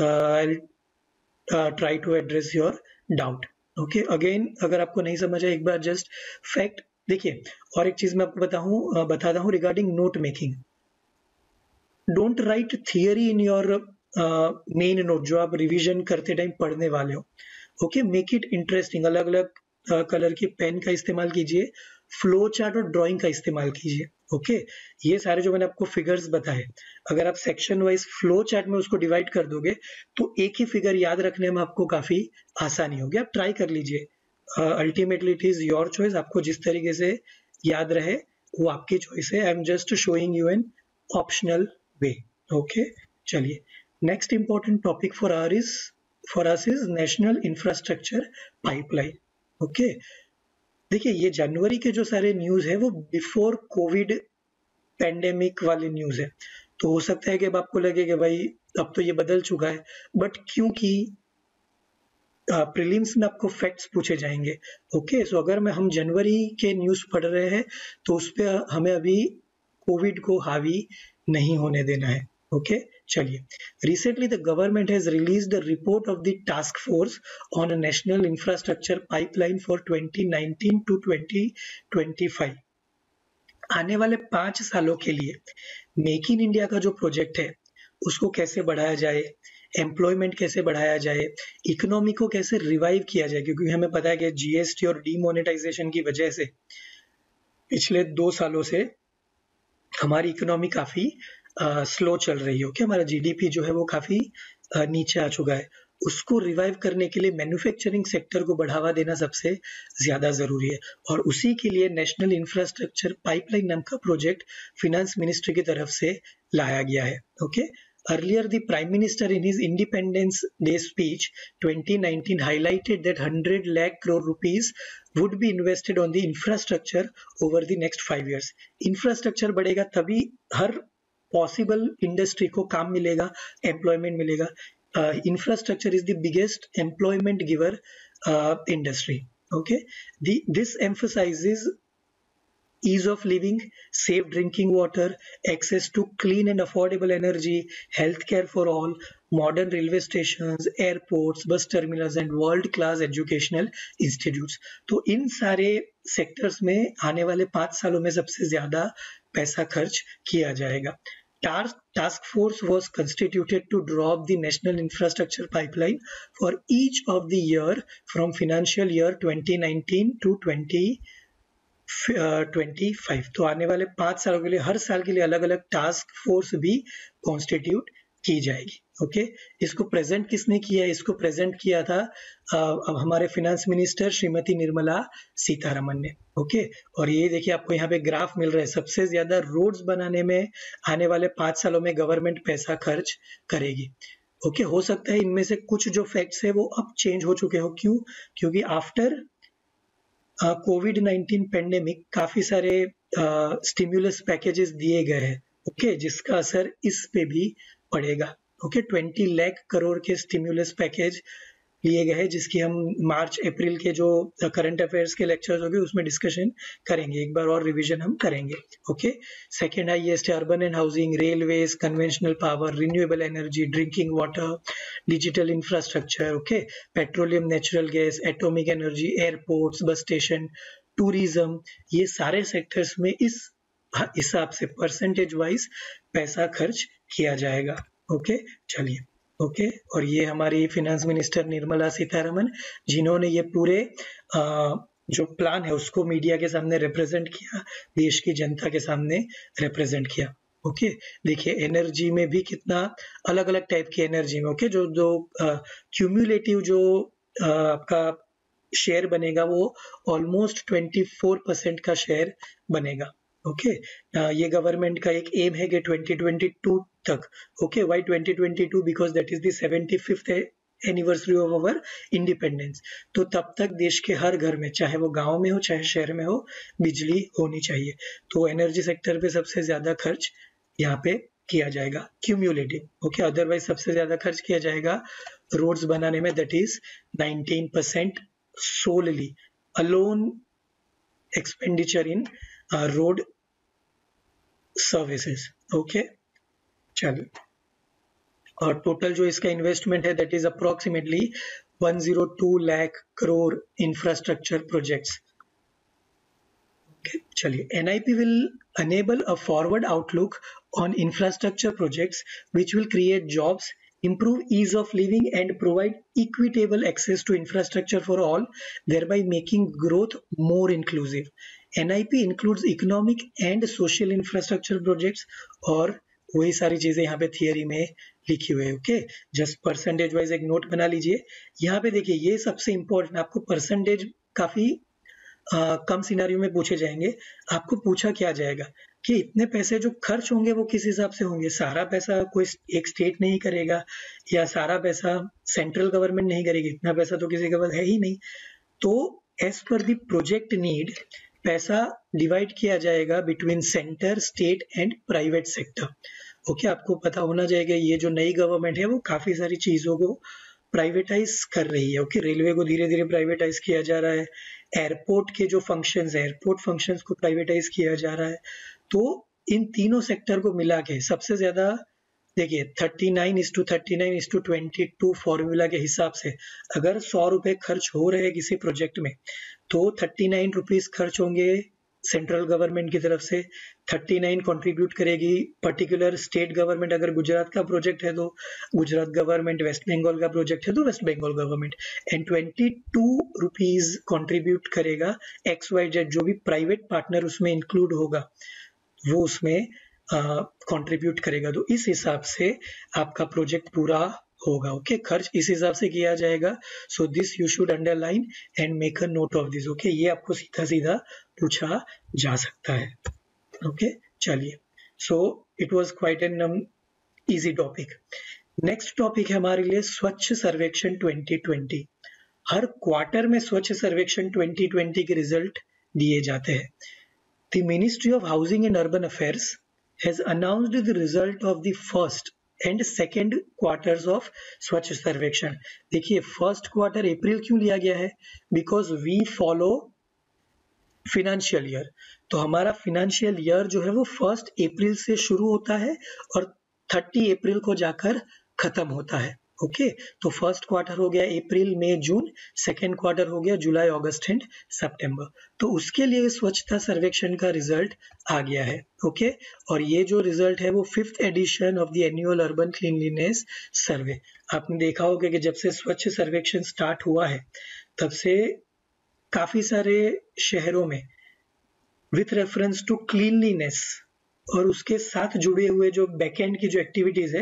I try to address your doubt. Okay, again अगर आपको नहीं समझ आया, एक बार जस्ट फैक्ट देखिए। और एक चीज मैं आपको बताऊं बताता हूँ regarding note making. Don't write theory in your main note जो आप रिविजन करते टाइम पढ़ने वाले हो। Okay, make it interesting. अलग अलग कलर uh, की पेन का इस्तेमाल कीजिए फ्लो चार्ट और ड्राइंग का इस्तेमाल कीजिए। ओके, ये सारे जो मैंने आपको फिगर्स बताए, अगर आप सेक्शन वाइज फ्लो चार्ट में उसको डिवाइड कर दोगे तो एक ही फिगर याद रखने में आपको काफी आसानी होगी। आप ट्राई कर लीजिए, ultimately it is your choice, आपको जिस तरीके से याद रहे वो आपकी चॉइस है। I am just showing you an optional way. Okay, चलिए next important topic for our is for us is national infrastructure pipeline. Okay, देखिए ये जनवरी के जो सारे न्यूज है वो बिफोर कोविड पेंडेमिक वाले न्यूज है, तो हो सकता है कि अब आपको लगे कि भाई अब तो ये बदल चुका है, बट क्योंकि प्रीलिम्स में आपको फैक्ट्स पूछे जाएंगे। ओके, सो अगर मैं हम जनवरी के न्यूज पढ़ रहे हैं तो उस पर हमें अभी कोविड को हावी नहीं होने देना है। ओके okay, चलिए, recently the government has released the report of the task force on national infrastructure pipeline for twenty nineteen to twenty twenty five. आने वाले पांच सालों के लिए मेक इन इंडिया का जो प्रोजेक्ट है उसको कैसे बढ़ाया जाए, एम्प्लॉयमेंट कैसे बढ़ाया जाए, इकोनॉमी को कैसे रिवाइव किया जाए, क्योंकि हमें पता है कि जीएसटी और डीमोनेटाइजेशन की वजह से पिछले दो सालों से हमारी इकोनॉमी काफी स्लो uh, चल रही है। ओके, हमारा जीडीपी जो है वो काफी uh, नीचे आ चुका है। उसको रिवाइव करने के लिए मैन्युफैक्चरिंग सेक्टर को बढ़ावा देना सबसे ज्यादा जरूरी है, और उसी के लिए नेशनल इंफ्रास्ट्रक्चर पाइपलाइन नाम का प्रोजेक्ट फिनेंस मिनिस्ट्री की तरफ से लाया गया है। Okay, earlier the prime minister in his independence day speech twenty nineteen highlighted that hundred lakh crore rupees would be invested on the infrastructure over the next five years. Infrastructure बढ़ेगा तभी हर पॉसिबल इंडस्ट्री को काम मिलेगा, एम्प्लॉयमेंट मिलेगा। Infrastructure is the biggest employment giver industry. Okay, this emphasizes ease of living, safe drinking water, access to clean and affordable energy, healthcare for all, modern railway stations, airports, bus terminals and world class educational institutes। तो इन सारे सेक्टर्स में आने वाले पाँच सालों में सबसे ज्यादा पैसा खर्च किया जाएगा। Task task force was constituted to draw up the national infrastructure pipeline for each of the year from financial year twenty nineteen to twenty twenty-five। तो आने वाले पांच सालों के लिए हर साल के लिए अलग अलग टास्क फोर्स भी कॉन्स्टिट्यूट की जाएगी। ओके, इसको प्रेजेंट किसने किया? इसको प्रेजेंट किया था अब हमारे फिनेंस मिनिस्टर श्रीमती निर्मला सीतारमण ने। ओके, और ये देखिए आपको यहाँ पे ग्राफ मिल रहा है, सबसे ज्यादा रोड्स बनाने में आने वाले पांच सालों में गवर्नमेंट पैसा खर्च करेगी। ओके, हो सकता है इनमें से कुछ जो फैक्ट्स है वो अब चेंज हो चुके हो। क्यों? क्योंकि आफ्टर कोविड नाइन्टीन पेंडेमिक काफी सारे स्टिम्युलस पैकेजेस दिए गए हैं। ओके, जिसका असर इस पे भी पड़ेगा। ओके, ट्वेंटी लाख करोड़ के स्टिम्युलस पैकेज लिए गए हैं, जिसकी हम मार्च अप्रैल के जो करंट अफेयर्स के लेक्चर्स होंगे उसमें डिस्कशन करेंगे, एक बार और रिवीजन हम करेंगे। Okay, second highest urban and housing, railways, conventional power, renewable energy, drinking water, digital infrastructure, okay, petroleum, natural gas, atomic energy, airports, bus station, tourism, ये सारे सेक्टर्स में इस हिसाब से परसेंटेज वाइज पैसा खर्च किया जाएगा। ओके, चलिए। ओके okay, और ये हमारी फिनेंस मिनिस्टर निर्मला सीतारमण जिन्होंने ये पूरे आ, जो प्लान है उसको मीडिया के सामने रिप्रेजेंट किया, देश की जनता के सामने रिप्रेजेंट किया। ओके okay, देखिए एनर्जी में भी कितना अलग अलग टाइप की एनर्जी में ओके okay, जो जो क्यूमुलेटिव जो आ, आपका शेयर बनेगा वो ऑलमोस्ट ट्वेंटी फोर परसेंट का शेयर बनेगा। ओके okay, ये गवर्नमेंट का एक एम है कि ट्वेंटी ट्वेंटी टू तक। Okay, why twenty twenty two? Because that is the seventy fifth anniversary of our independence. तो तब तक देश के हर घर में, चाहे वो गांव में हो चाहे शहर में हो, बिजली होनी चाहिए। तो एनर्जी सेक्टर पे सबसे ज्यादा खर्च यहाँ पे किया जाएगा क्यूम्युलेटिव। ओके, अदरवाइज सबसे ज्यादा खर्च किया जाएगा रोड्स बनाने में, that is nineteen percent solely alone expenditure in road services. Okay, चल, और टोटल जो इसका इन्वेस्टमेंट है that is approximately one zero two lakh crore infrastructure projects. Okay, चलिए, NIP will enable a forward outlook on infrastructure projects which will create jobs, improve ease of living and provide equitable access to infrastructure for all, thereby making growth more inclusive। N I P includes economic and social infrastructure projects और वही सारी चीजें यहाँ पे थियरी में लिखी हुई है. ओके, जस्ट परसेंटेज वाइज एक नोट बना लीजिए. यहाँ पे देखिए ये सबसे इंपॉर्टेंट, आपको परसेंटेज काफी आ, कम सिनारियों में पूछे जाएंगे. आपको पूछा क्या जाएगा कि इतने पैसे जो खर्च होंगे वो किस हिसाब से होंगे. सारा पैसा कोई एक स्टेट नहीं करेगा या सारा पैसा सेंट्रल गवर्नमेंट नहीं करेगी, इतना पैसा तो किसी के पास है ही नहीं. तो as per the project need पैसा डिवाइड किया जाएगा between centre, state and private sector. Okay, आपको पता होना चाहिए ये जो नई गवर्नमेंट है वो काफी सारी चीजों को प्राइवेटाइज कर रही है. ओके, रेलवे को धीरे धीरे प्राइवेटाइज किया जा रहा है, एयरपोर्ट के जो फंक्शंस है एयरपोर्ट फंक्शंस को प्राइवेटाइज किया जा रहा है. तो इन तीनों सेक्टर को मिला के सबसे ज्यादा देखिए thirty nine is to thirty nine is to twenty two formula के हिसाब से अगर सौ रुपए खर्च हो रहे हैं किसी प्रोजेक्ट में तो थर्टी नाइन रुपीज खर्च होंगे सेंट्रल गवर्नमेंट की तरफ से, थर्टी नाइन कॉन्ट्रीब्यूट करेगी पर्टिकुलर स्टेट गवर्नमेंट. अगर गुजरात का प्रोजेक्ट है तो गुजरात गवर्नमेंट, वेस्ट बंगाल का प्रोजेक्ट है तो waste Bengal government, and twenty two rupees contribute करेगा एक्स वाई जेड जो भी प्राइवेट पार्टनर उसमें इंक्लूड होगा वो उसमें कंट्रीब्यूट uh, करेगा. तो इस हिसाब से आपका प्रोजेक्ट पूरा होगा. Okay okay? खर्च इस हिसाब से किया जाएगा. So this you should underline and make a note of this. Okay, ये आपको सीधा सीधा पूछा जा सकता है. Okay okay? चलिए, so it was quite an easy topic. Next topic है हमारे लिए स्वच्छ सर्वेक्षण ट्वेंटी ट्वेंटी. हर क्वार्टर में स्वच्छ सर्वेक्षण ट्वेंटी ट्वेंटी के रिजल्ट दिए जाते हैं. The ministry of housing and urban affairs has announced the result of the first and second quarters of Swachh Survekshan. देखिए first quarter अप्रैल क्यों लिया गया है? Because we follow financial year. तो हमारा financial year जो है वो first अप्रैल से शुरू होता है और तीस अप्रैल को जाकर खत्म होता है. Okay okay? तो फर्स्ट क्वार्टर हो गया अप्रैल, मई, जून. सेकेंड क्वार्टर हो गया जुलाई, अगस्त एंड सितंबर. तो उसके लिए स्वच्छता सर्वेक्षण का रिजल्ट आ गया है. Okay okay? और ये जो रिजल्ट है वो fifth edition of the annual urban cleanliness survey. आपने देखा होगा कि जब से स्वच्छ सर्वेक्षण स्टार्ट हुआ है तब से काफी सारे शहरों में विथ रेफरेंस टू क्लीनलीनेस और उसके साथ जुड़े हुए जो बैकएंड की जो एक्टिविटीज है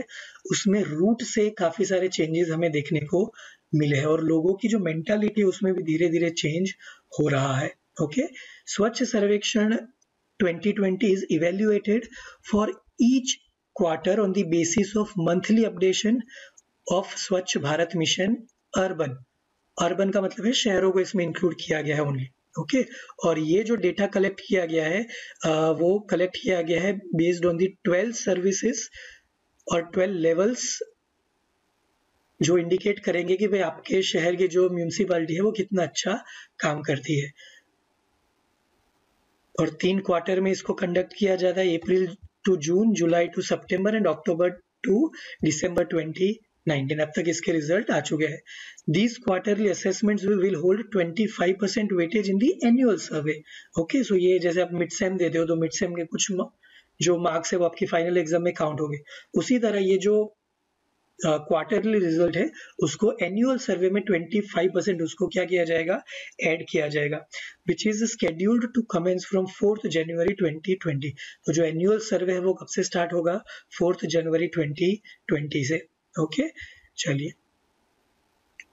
उसमें रूट से काफी सारे चेंजेस हमें देखने को मिले हैं और लोगों की जो मेंटालिटी है उसमें भी धीरे धीरे चेंज हो रहा है. Okay, Swachh Survekshan twenty twenty is evaluated for each quarter on the basis of monthly updation of Swachh Bharat mission urban. Urban का मतलब है शहरों को इसमें इंक्लूड किया गया है ओनली. Okay okay? और ये जो डेटा कलेक्ट किया गया है आ, वो कलेक्ट किया गया है based on the twelve services और ट्वेल्व लेवल्स जो इंडिकेट करेंगे कि भाई आपके शहर की जो म्यूनिसिपैलिटी है वो कितना अच्छा काम करती है. और तीन क्वार्टर में इसको कंडक्ट किया जाता है, April to June, July to September and October to December twenty nineteen. अब तक इसके रिजल्ट आ चुके हैं. These quarterly assessments will hold twenty-five percent weightage in the annual survey. Okay, so ये जैसे आप मिड सेम देते हो तो मिड सेम के कुछ जो मार्क्स है वो आपकी फाइनल एग्जाम में काउंट होंगे. उसी तरह ये जो क्वार्टरली uh, रिजल्ट है उसको एनुअल सर्वे में twenty-five percent उसको क्या किया जाएगा, ऐड किया जाएगा. Which is scheduled to commence from fourth January twenty twenty. तो जो एनुअल सर्वे है वो कब से स्टार्ट होगा, फोर्थ जनवरी ट्वेंटी ट्वेंटी से. Okay okay? चलिए,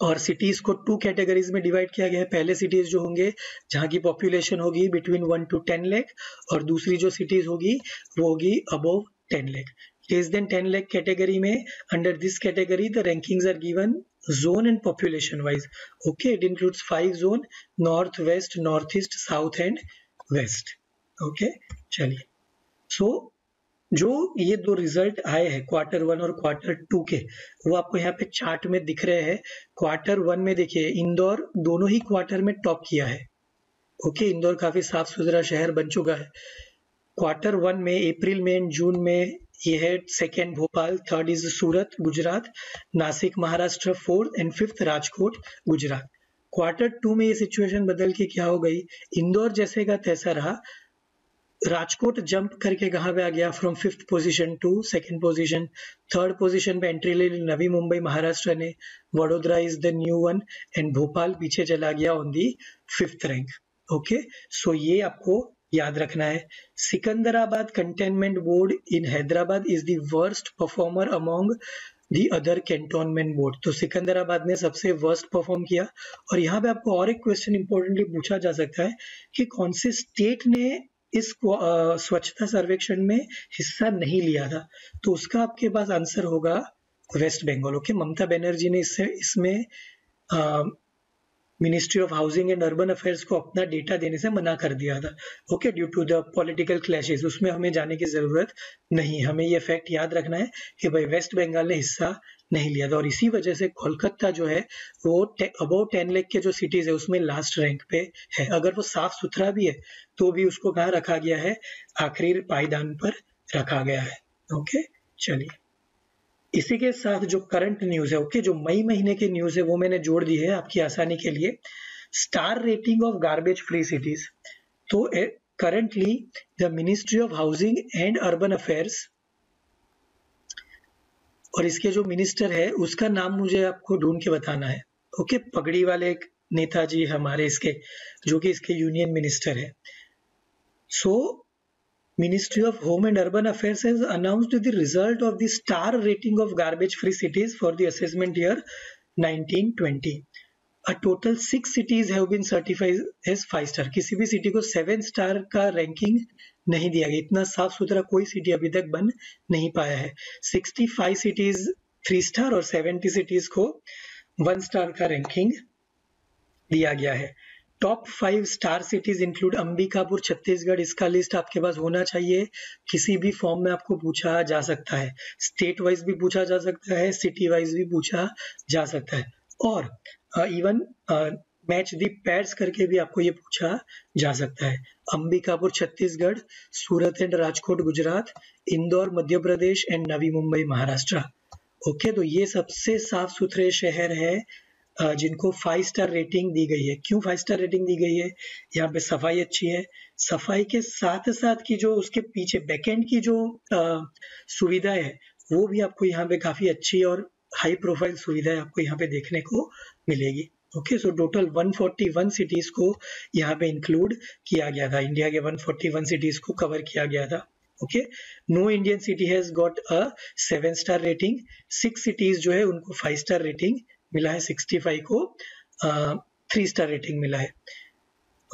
और सिटीज को टू कैटेगरीज में डिवाइड किया गया है. पहले सिटीज जो होंगे जहाँ की पॉपुलेशन होगी between one to ten lakh और दूसरी जो सिटीज होगी वो होगी above ten lakh. Less than ten lakh category में under this category the rankings are given zone and population wise. Okay, it includes five zone, north, west, north east, south and west. Okay चलिए, सो जो ये दो रिजल्ट आए हैं क्वार्टर वन और क्वार्टर टू के वो आपको यहाँ पे चार्ट में दिख रहे हैं. क्वार्टर वन में देखिए इंदौर दोनों ही क्वार्टर में टॉप किया है. ओके, इंदौर काफी साफ सुथरा शहर बन चुका है. क्वार्टर वन में अप्रैल में एंड जून में ये है second Bhopal, third is Surat Gujarat, Nashik Maharashtra, fourth and fifth Rajkot Gujarat. Quarter two में ये सिचुएशन बदल के क्या हो गई, इंदौर जैसे का तैसा रहा, राजकोट जंप करके कहाँ पे आ गया, from fifth position to second position. Third position पे एंट्री ले ली नवी मुंबई महाराष्ट्र ने, Vadodara is the new one and Bhopal पीछे चला गया on the fifth rank. Okay okay? So so ये आपको याद रखना है। Secunderabad cantonment board in Hyderabad is the worst performer among the other cantonment board. तो सिकंदराबाद ने सबसे वर्स्ट परफॉर्म किया। और यहाँ पे आपको और एक क्वेश्चन इंपॉर्टेंटली पूछा जा सकता है कि कौन से स्टेट ने इस स्वच्छता सर्वेक्षण में हिस्सा नहीं लिया था, तो उसका आपके पास आंसर होगा वेस्ट बंगाल। ओके, ममता बनर्जी ने इससे इसमें ministry of housing and urban affairs को अपना डेटा देने से मना कर दिया था, okay, due to the political clashes. उसमें हमें जाने की जरूरत नहीं, हमें ये फैक्ट याद रखना है कि भाई वेस्ट बंगाल ने हिस्सा नहीं लिया था। और इसी वजह से कोलकाता जो है वो अबाउट टेन लाख के जो सिटीज है उसमें लास्ट रैंक पे है। अगर वो साफ सुथरा भी है तो भी उसको कहाँ रखा गया है, आखिरी पायदान पर रखा गया है। ओके, चलिए इसी के साथ जो करंट न्यूज है, ओके, जो मई महीने की न्यूज है वो मैंने जोड़ दी है आपकी आसानी के लिए। Star rating of garbage free cities. तो currently the ministry of housing and urban affairs और इसके जो मिनिस्टर है उसका नाम मुझे आपको ढूंढ के बताना है। ओके, पगड़ी वाले एक नेताजी हमारे इसके जो कि इसके यूनियन मिनिस्टर है। सो so, Ministry of Home and Urban Affairs has announced the result of the star rating of garbage-free cities for the assessment year nineteen twenty. A total six cities have been certified as five star. किसी भी सिटी को सेवन स्टार का रैंकिंग नहीं दिया गया, इतना साफ सुथरा कोई सिटी अभी तक बन नहीं पाया है। पैंसठ सिटीज थ्री स्टार और सत्तर सिटीज को वन स्टार का रैंकिंग दिया गया है। Top five star cities include Ambikapur Chhattisgarh, इसका लिस्ट आपके पास होना चाहिए। किसी भी फॉर्म में आपको पूछा जा सकता है, स्टेट वाइज भी पूछा जा सकता है, सिटी वाइज भी पूछा जा सकता है, और इवन मैच द पेयर्स करके भी आपको ये पूछा जा सकता है। Ambikapur Chhattisgarh, Surat and Rajkot Gujarat, Indore Madhya Pradesh and Navi Mumbai Maharashtra. Okay, तो ये सबसे साफ सुथरे शहर है जिनको फाइव स्टार रेटिंग दी गई है। क्यों फाइव स्टार रेटिंग दी गई है, यहाँ पे सफाई अच्छी है, सफाई के साथ साथ की जो उसके पीछे बैकएंड की जो सुविधा है वो भी आपको यहाँ पे काफी अच्छी और हाई प्रोफाइल सुविधा आपको यहाँ पे देखने को मिलेगी। ओके, सो टोटल एक सौ इकतालीस सिटीज को यहाँ पे इंक्लूड किया गया था, इंडिया के एक सौ इकतालीस सिटीज को कवर किया गया था। Okay, no Indian city has got a seven star rating, six cities जो है उनको फाइव स्टार रेटिंग मिला है, पैंसठ को थ्री स्टार रेटिंग मिला है।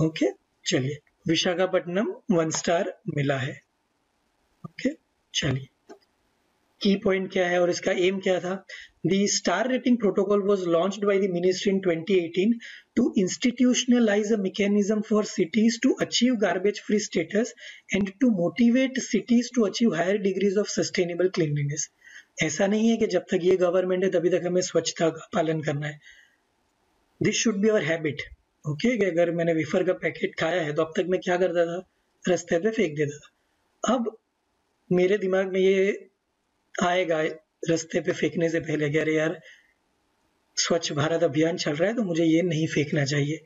ओके, चलिए विशाखापट्टनम वन स्टार मिला है। ओके, चलिए की पॉइंट क्या है और इसका एम क्या था। The star rating protocol was launched by the ministry in twenty eighteen to institutionalise a mechanism for cities to achieve garbage free status and to motivate cities to achieve higher degrees of sustainable cleanliness. ऐसा नहीं है कि जब तक ये गवर्नमेंट है तभी तक हमें स्वच्छता का पालन करना है, this should be our habit. Okay, अगर मैंने वेफर का पैकेट खाया है तो अब तक मैं क्या करता था, रास्ते पे फेंक देता था। अब मेरे दिमाग में ये आएगा रास्ते पे फेंकने से पहले कि अरे यार स्वच्छ भारत अभियान चल रहा है तो मुझे ये नहीं फेंकना चाहिए।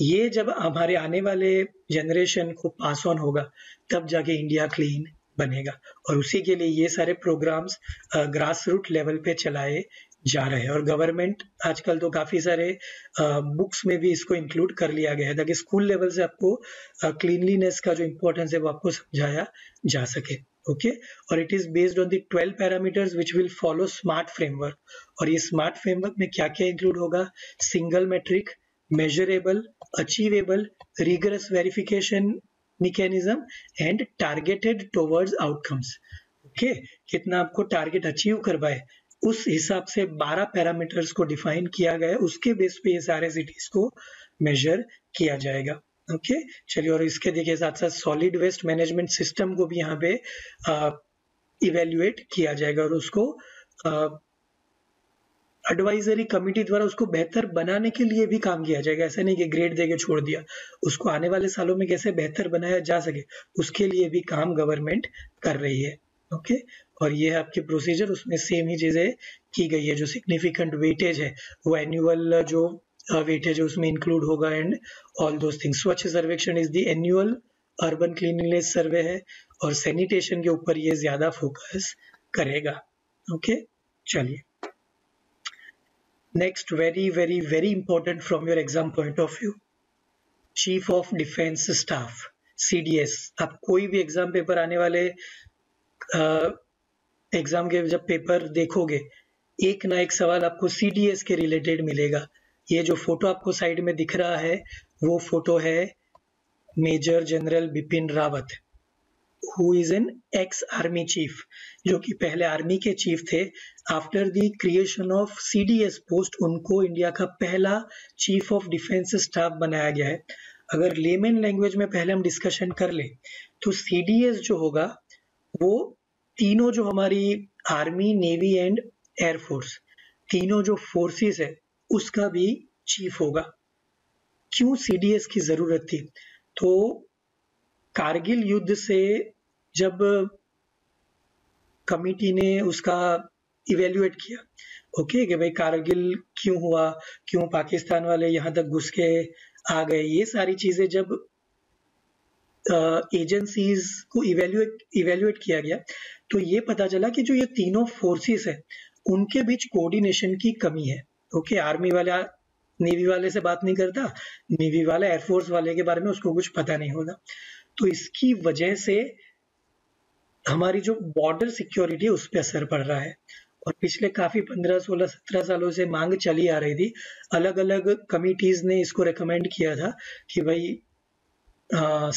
ये जब हमारे आने वाले जनरेशन को पास ऑन होगा तब जाके इंडिया क्लीन बनेगा, और उसी के लिए ये सारे प्रोग्राम्स ग्रास रूट लेवल पे चलाए जा रहे हैं। और गवर्नमेंट आजकल तो काफी सारे बुक्स में भी इसको इंक्लूड कर लिया गया है ताकि स्कूल लेवल से आपको क्लीनलीनेस का जो इम्पोर्टेंस है वो आपको समझाया जा सके। ओके, और it is based on the twelve parameters which will follow smart framework. और ये स्मार्ट फ्रेमवर्क में क्या क्या इंक्लूड होगा, single metric, measurable, achievable, rigorous verification mechanism and targeted towards outcomes. Okay, कितना आपको टारगेट अचीव करवाए उस हिसाब से बारह पैरामीटर्स को डिफाइन किया गया है, उसके बेस पे ये सारे सिटीज को मेजर किया जाएगा। Okay okay? चलिए, और इसके देखिए साथ साथ सॉलिड वेस्ट मैनेजमेंट सिस्टम को भी यहाँ पे इवेल्युएट किया जाएगा और उसको आ, एडवाइजरी कमिटी द्वारा उसको बेहतर बनाने के लिए भी काम किया जाएगा। ऐसा नहीं कि ग्रेड देके छोड़ दिया, उसको आने वाले सालों में कैसे बेहतर बनाया जा सके उसके लिए भी काम गवर्नमेंट कर रही है। ओके, और ये है आपकी प्रोसीजर, उसमें सेम ही चीजें की गई है। जो सिग्निफिकेंट वेटेज है वो एनुअल जो वेटेज है उसमें इंक्लूड होगा and all those things. Swachh Survekshan is the annual urban cleanliness survey है और सैनिटेशन के ऊपर ये ज्यादा फोकस करेगा। Okay okay? चलिए next very very very important from your exam point of view chief of defence staff C D S. आप कोई भी एग्जाम पेपर आने वाले एग्जाम के जब पेपर देखोगे एक ना एक सवाल आपको सी डी एस के रिलेटेड मिलेगा। ये जो फोटो आपको साइड में दिख रहा है वो फोटो है major general Bipin Rawat, who is an ex army chief, जो कि पहले आर्मी के चीफ थे। After the creation of C D S post उनको इंडिया का पहला चीफ ऑफ डिफेंस स्टाफ बनाया गया है। अगर लेमन लैंग्वेज में पहले हम डिस्कशन कर ले तो सी डी एस जो होगा वो तीनों जो हमारी आर्मी, नेवी एंड एयरफोर्स, तीनों जो फोर्सेस है उसका भी चीफ होगा। क्यों सी डी एस की जरूरत थी? तो कारगिल युद्ध से जब कमिटी ने उसका इवेल्युएट किया, ओके, कि भाई कारगिल क्यों हुआ, क्यों पाकिस्तान वाले यहाँ तक घुस के आ गए, ये सारी चीजें जब एजेंसीज को इवेल्युएट इवेल्युएट किया गया तो ये पता चला कि जो ये तीनों फोर्सेस हैं उनके बीच कोऑर्डिनेशन की कमी है। ओके, आर्मी वाला नेवी वाले से बात नहीं करता, नेवी वाला एयरफोर्स वाले के बारे में उसको कुछ पता नहीं होगा। तो इसकी वजह से हमारी जो बॉर्डर सिक्योरिटी है उस पर असर पड़ रहा है। और पिछले काफी पंद्रह सोलह सत्रह सालों से मांग चली आ रही थी, अलग अलग कमिटीज ने इसको रेकमेंड किया था कि भाई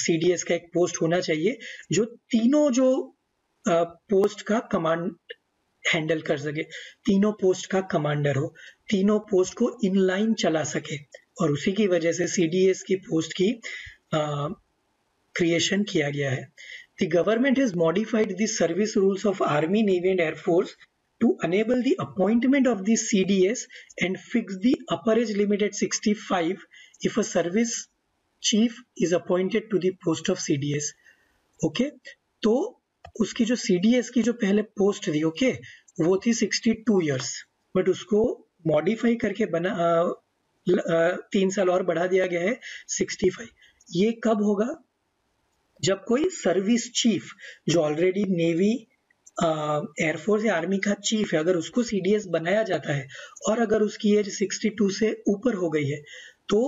सी डी एस का एक पोस्ट होना चाहिए जो तीनों जो आ, पोस्ट का कमांड हैंडल कर सके, तीनों पोस्ट का कमांडर हो, तीनों पोस्ट को इनलाइन चला सके। और उसी की वजह से सी डी एस की पोस्ट की क्रिएशन किया गया है। The government has modified the service rules of Army, Navy and Air Force to enable the appointment of the C D S and fix the upper age limit at sixty-five if a service chief is appointed to the post of C D S. Okay, तो उसकी जो सी डी एस की जो पहले पोस्ट थी, ओके, okay, वो थी बासठ इयर्स, बट उसको मॉडिफाई करके बना आ, आ, तीन साल और बढ़ा दिया गया है पैंसठ। ये कब होगा? जब कोई सर्विस चीफ जो ऑलरेडी नेवी, एयरफोर्स या आर्मी का चीफ है, अगर उसको सी डी एस बनाया जाता है और अगर उसकी एज बासठ से ऊपर हो गई है तो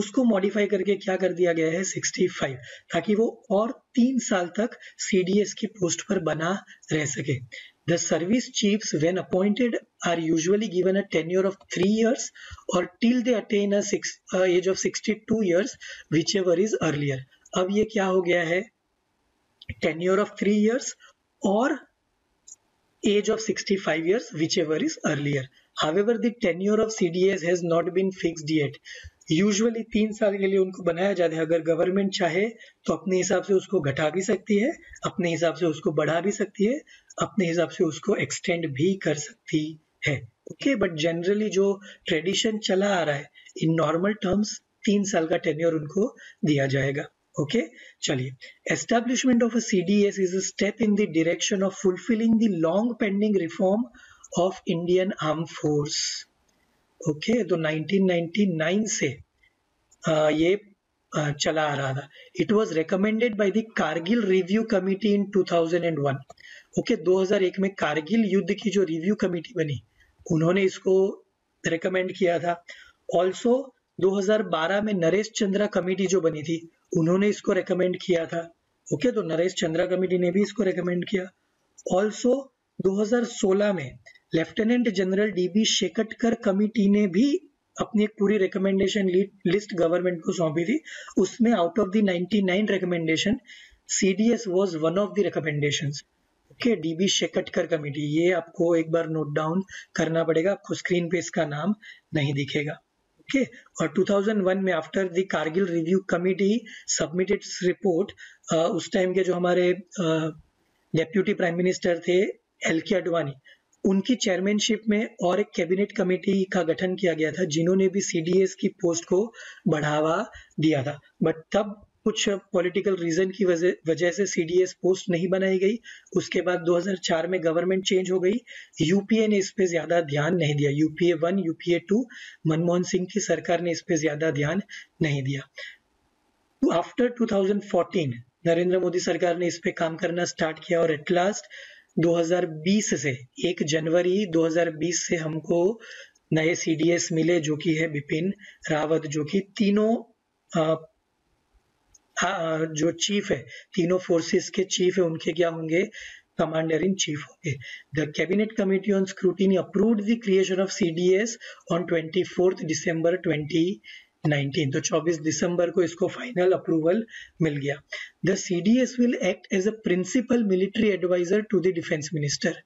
उसको मॉडिफाई करके क्या कर दिया गया है पैंसठ, ताकि वो और तीन साल तक सी डी एस की पोस्ट पर बना रह सके। The service chiefs when appointed are usually given a tenure of three years और till they attain a age of बासठ years whichever is earlier. अब ये क्या हो गया है, टेन्योर ऑफ थ्री इयर्स और age of sixty five years whichever is earlier. However the tenure of C D S has not been fixed yet. Usually तीन साल के लिए उनको बनाया जाता है, अगर गवर्नमेंट चाहे तो अपने हिसाब से उसको घटा भी सकती है, अपने हिसाब से उसको बढ़ा भी सकती है, अपने हिसाब से उसको एक्सटेंड भी कर सकती है। ओके, बट जनरली जो ट्रेडिशन चला आ रहा है इन नॉर्मल टर्म्स तीन साल का टेन्योर उनको दिया जाएगा। ओके, चलिए, establishment of a C D S is a step in the direction of fulfilling the long pending reform of Indian arm force. Okay, तो नाइनटीन नाइंटी नाइन से आ, ये आ, चला आ रहा था। It was recommended by the Kargil review committee in two thousand one. Okay, दो हज़ार एक में कारगिल युद्ध की जो रिव्यू कमिटी बनी उन्होंने इसको रिकमेंड किया था। ऑल्सो दो हज़ार बारह में नरेश चंद्रा कमेटी जो बनी थी उन्होंने इसको रेकमेंड किया था। ओके, तो नरेश चंद्रा कमेटी ने भी इसको रेकमेंड किया। ऑल्सो दो हज़ार सोलह में lieutenant general D B Shekatkar committee ने भी अपनी पूरी रिकमेंडेशन लिस्ट गवर्नमेंट को सौंपी थी। उसमें आउट ऑफ द निन्यानवे recommendation C D S was one of the recommendations. Okay, D B Shekatkar committee, ये आपको एक बार नोट डाउन करना पड़ेगा, आपको स्क्रीन पे इसका नाम नहीं दिखेगा। Okay. और टू थाउजेंड वन में after the Kargil review committee submitted report, उस टाइम के जो हमारे डेप्यूटी प्राइम मिनिस्टर थे एल के अडवाणी, उनकी चेयरमैनशिप में और एक कैबिनेट कमेटी का गठन किया गया था जिन्होंने भी सी डी एस की पोस्ट को बढ़ावा दिया था। बट तब कुछ पॉलिटिकल रीजन की वजह से सी डी एस पोस्ट नहीं बनाई गई। उसके बाद दो हज़ार चार में गवर्नमेंट चेंज हो गई, यू पी ए ने इस पे ज्यादा ध्यान नहीं दिया। UPA one, UPA two, Manmohan Singh की सरकार ने इस पे ज्यादा ध्यान नहीं दिया। After two thousand fourteen Narendra Modi सरकार ने इस पे काम करना स्टार्ट किया और एट लास्ट दो हज़ार बीस से एक जनवरी दो हज़ार बीस से हमको नए सी डी एस मिले, जो कि है बिपिन रावत, जो कि तीनों हाँ, जो चीफ है, तीनों फोर्सेस के चीफ है, उनके क्या होंगे, कमांडर इन चीफ होंगे. The cabinet committee on scrutiny approved the creation of CDS on twenty fourth December twenty nineteen. तो चौबीस दिसंबर को इसको फाइनल अप्रूवल मिल गया. The CDS will act as a principal military adviser to the defence minister.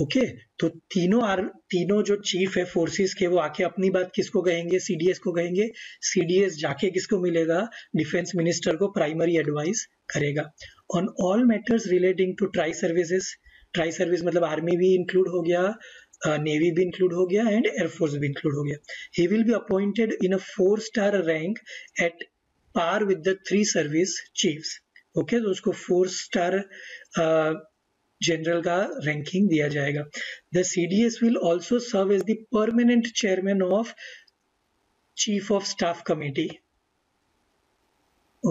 Okay, तो तीनों आर तीनों जो चीफ है फोर्सेस के, वो आके अपनी बात किसको कहेंगे, सीडीएस को कहेंगे. सीडीएस जाके किसको मिलेगा, डिफेंस मिनिस्टर को प्राइमरी एडवाइस करेगा on all matters relating to tri services. Tri service मतलब आर्मी भी इंक्लूड हो गया, नेवी भी इंक्लूड हो गया एंड एयरफोर्स भी इंक्लूड हो गया. He will be appointed in a four star rank at par with the three service chiefs. Okay, तो उसको फोर स्टार जनरल का रैंकिंग दिया जाएगा. The CDS will also serve as the permanent chairman of chief of staff committee.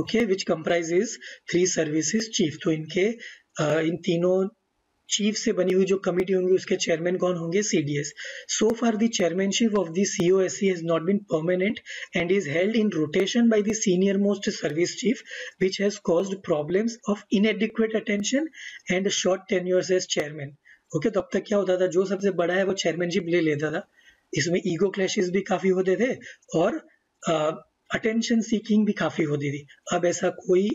Okay, which comprises three services chief. तो इनके uh, इन तीनों चीफ से बनी हुई जो कमेटी होंगी उसके चेयरमैन कौन होंगे, CDS. So far the chairmanship of the COSC has not been permanent and is held in rotation by the senior most service chief which has caused problems of inadequate attention and short tenures as chairman. Okay, तो अब तक क्या होता था, जो सबसे बड़ा है वो चेयरमैनशिप ले लेता था. इसमें ईगो क्लैशेस भी काफी होते थे और अटेंशन सीकिंग भी काफी होती थी. अब ऐसा कोई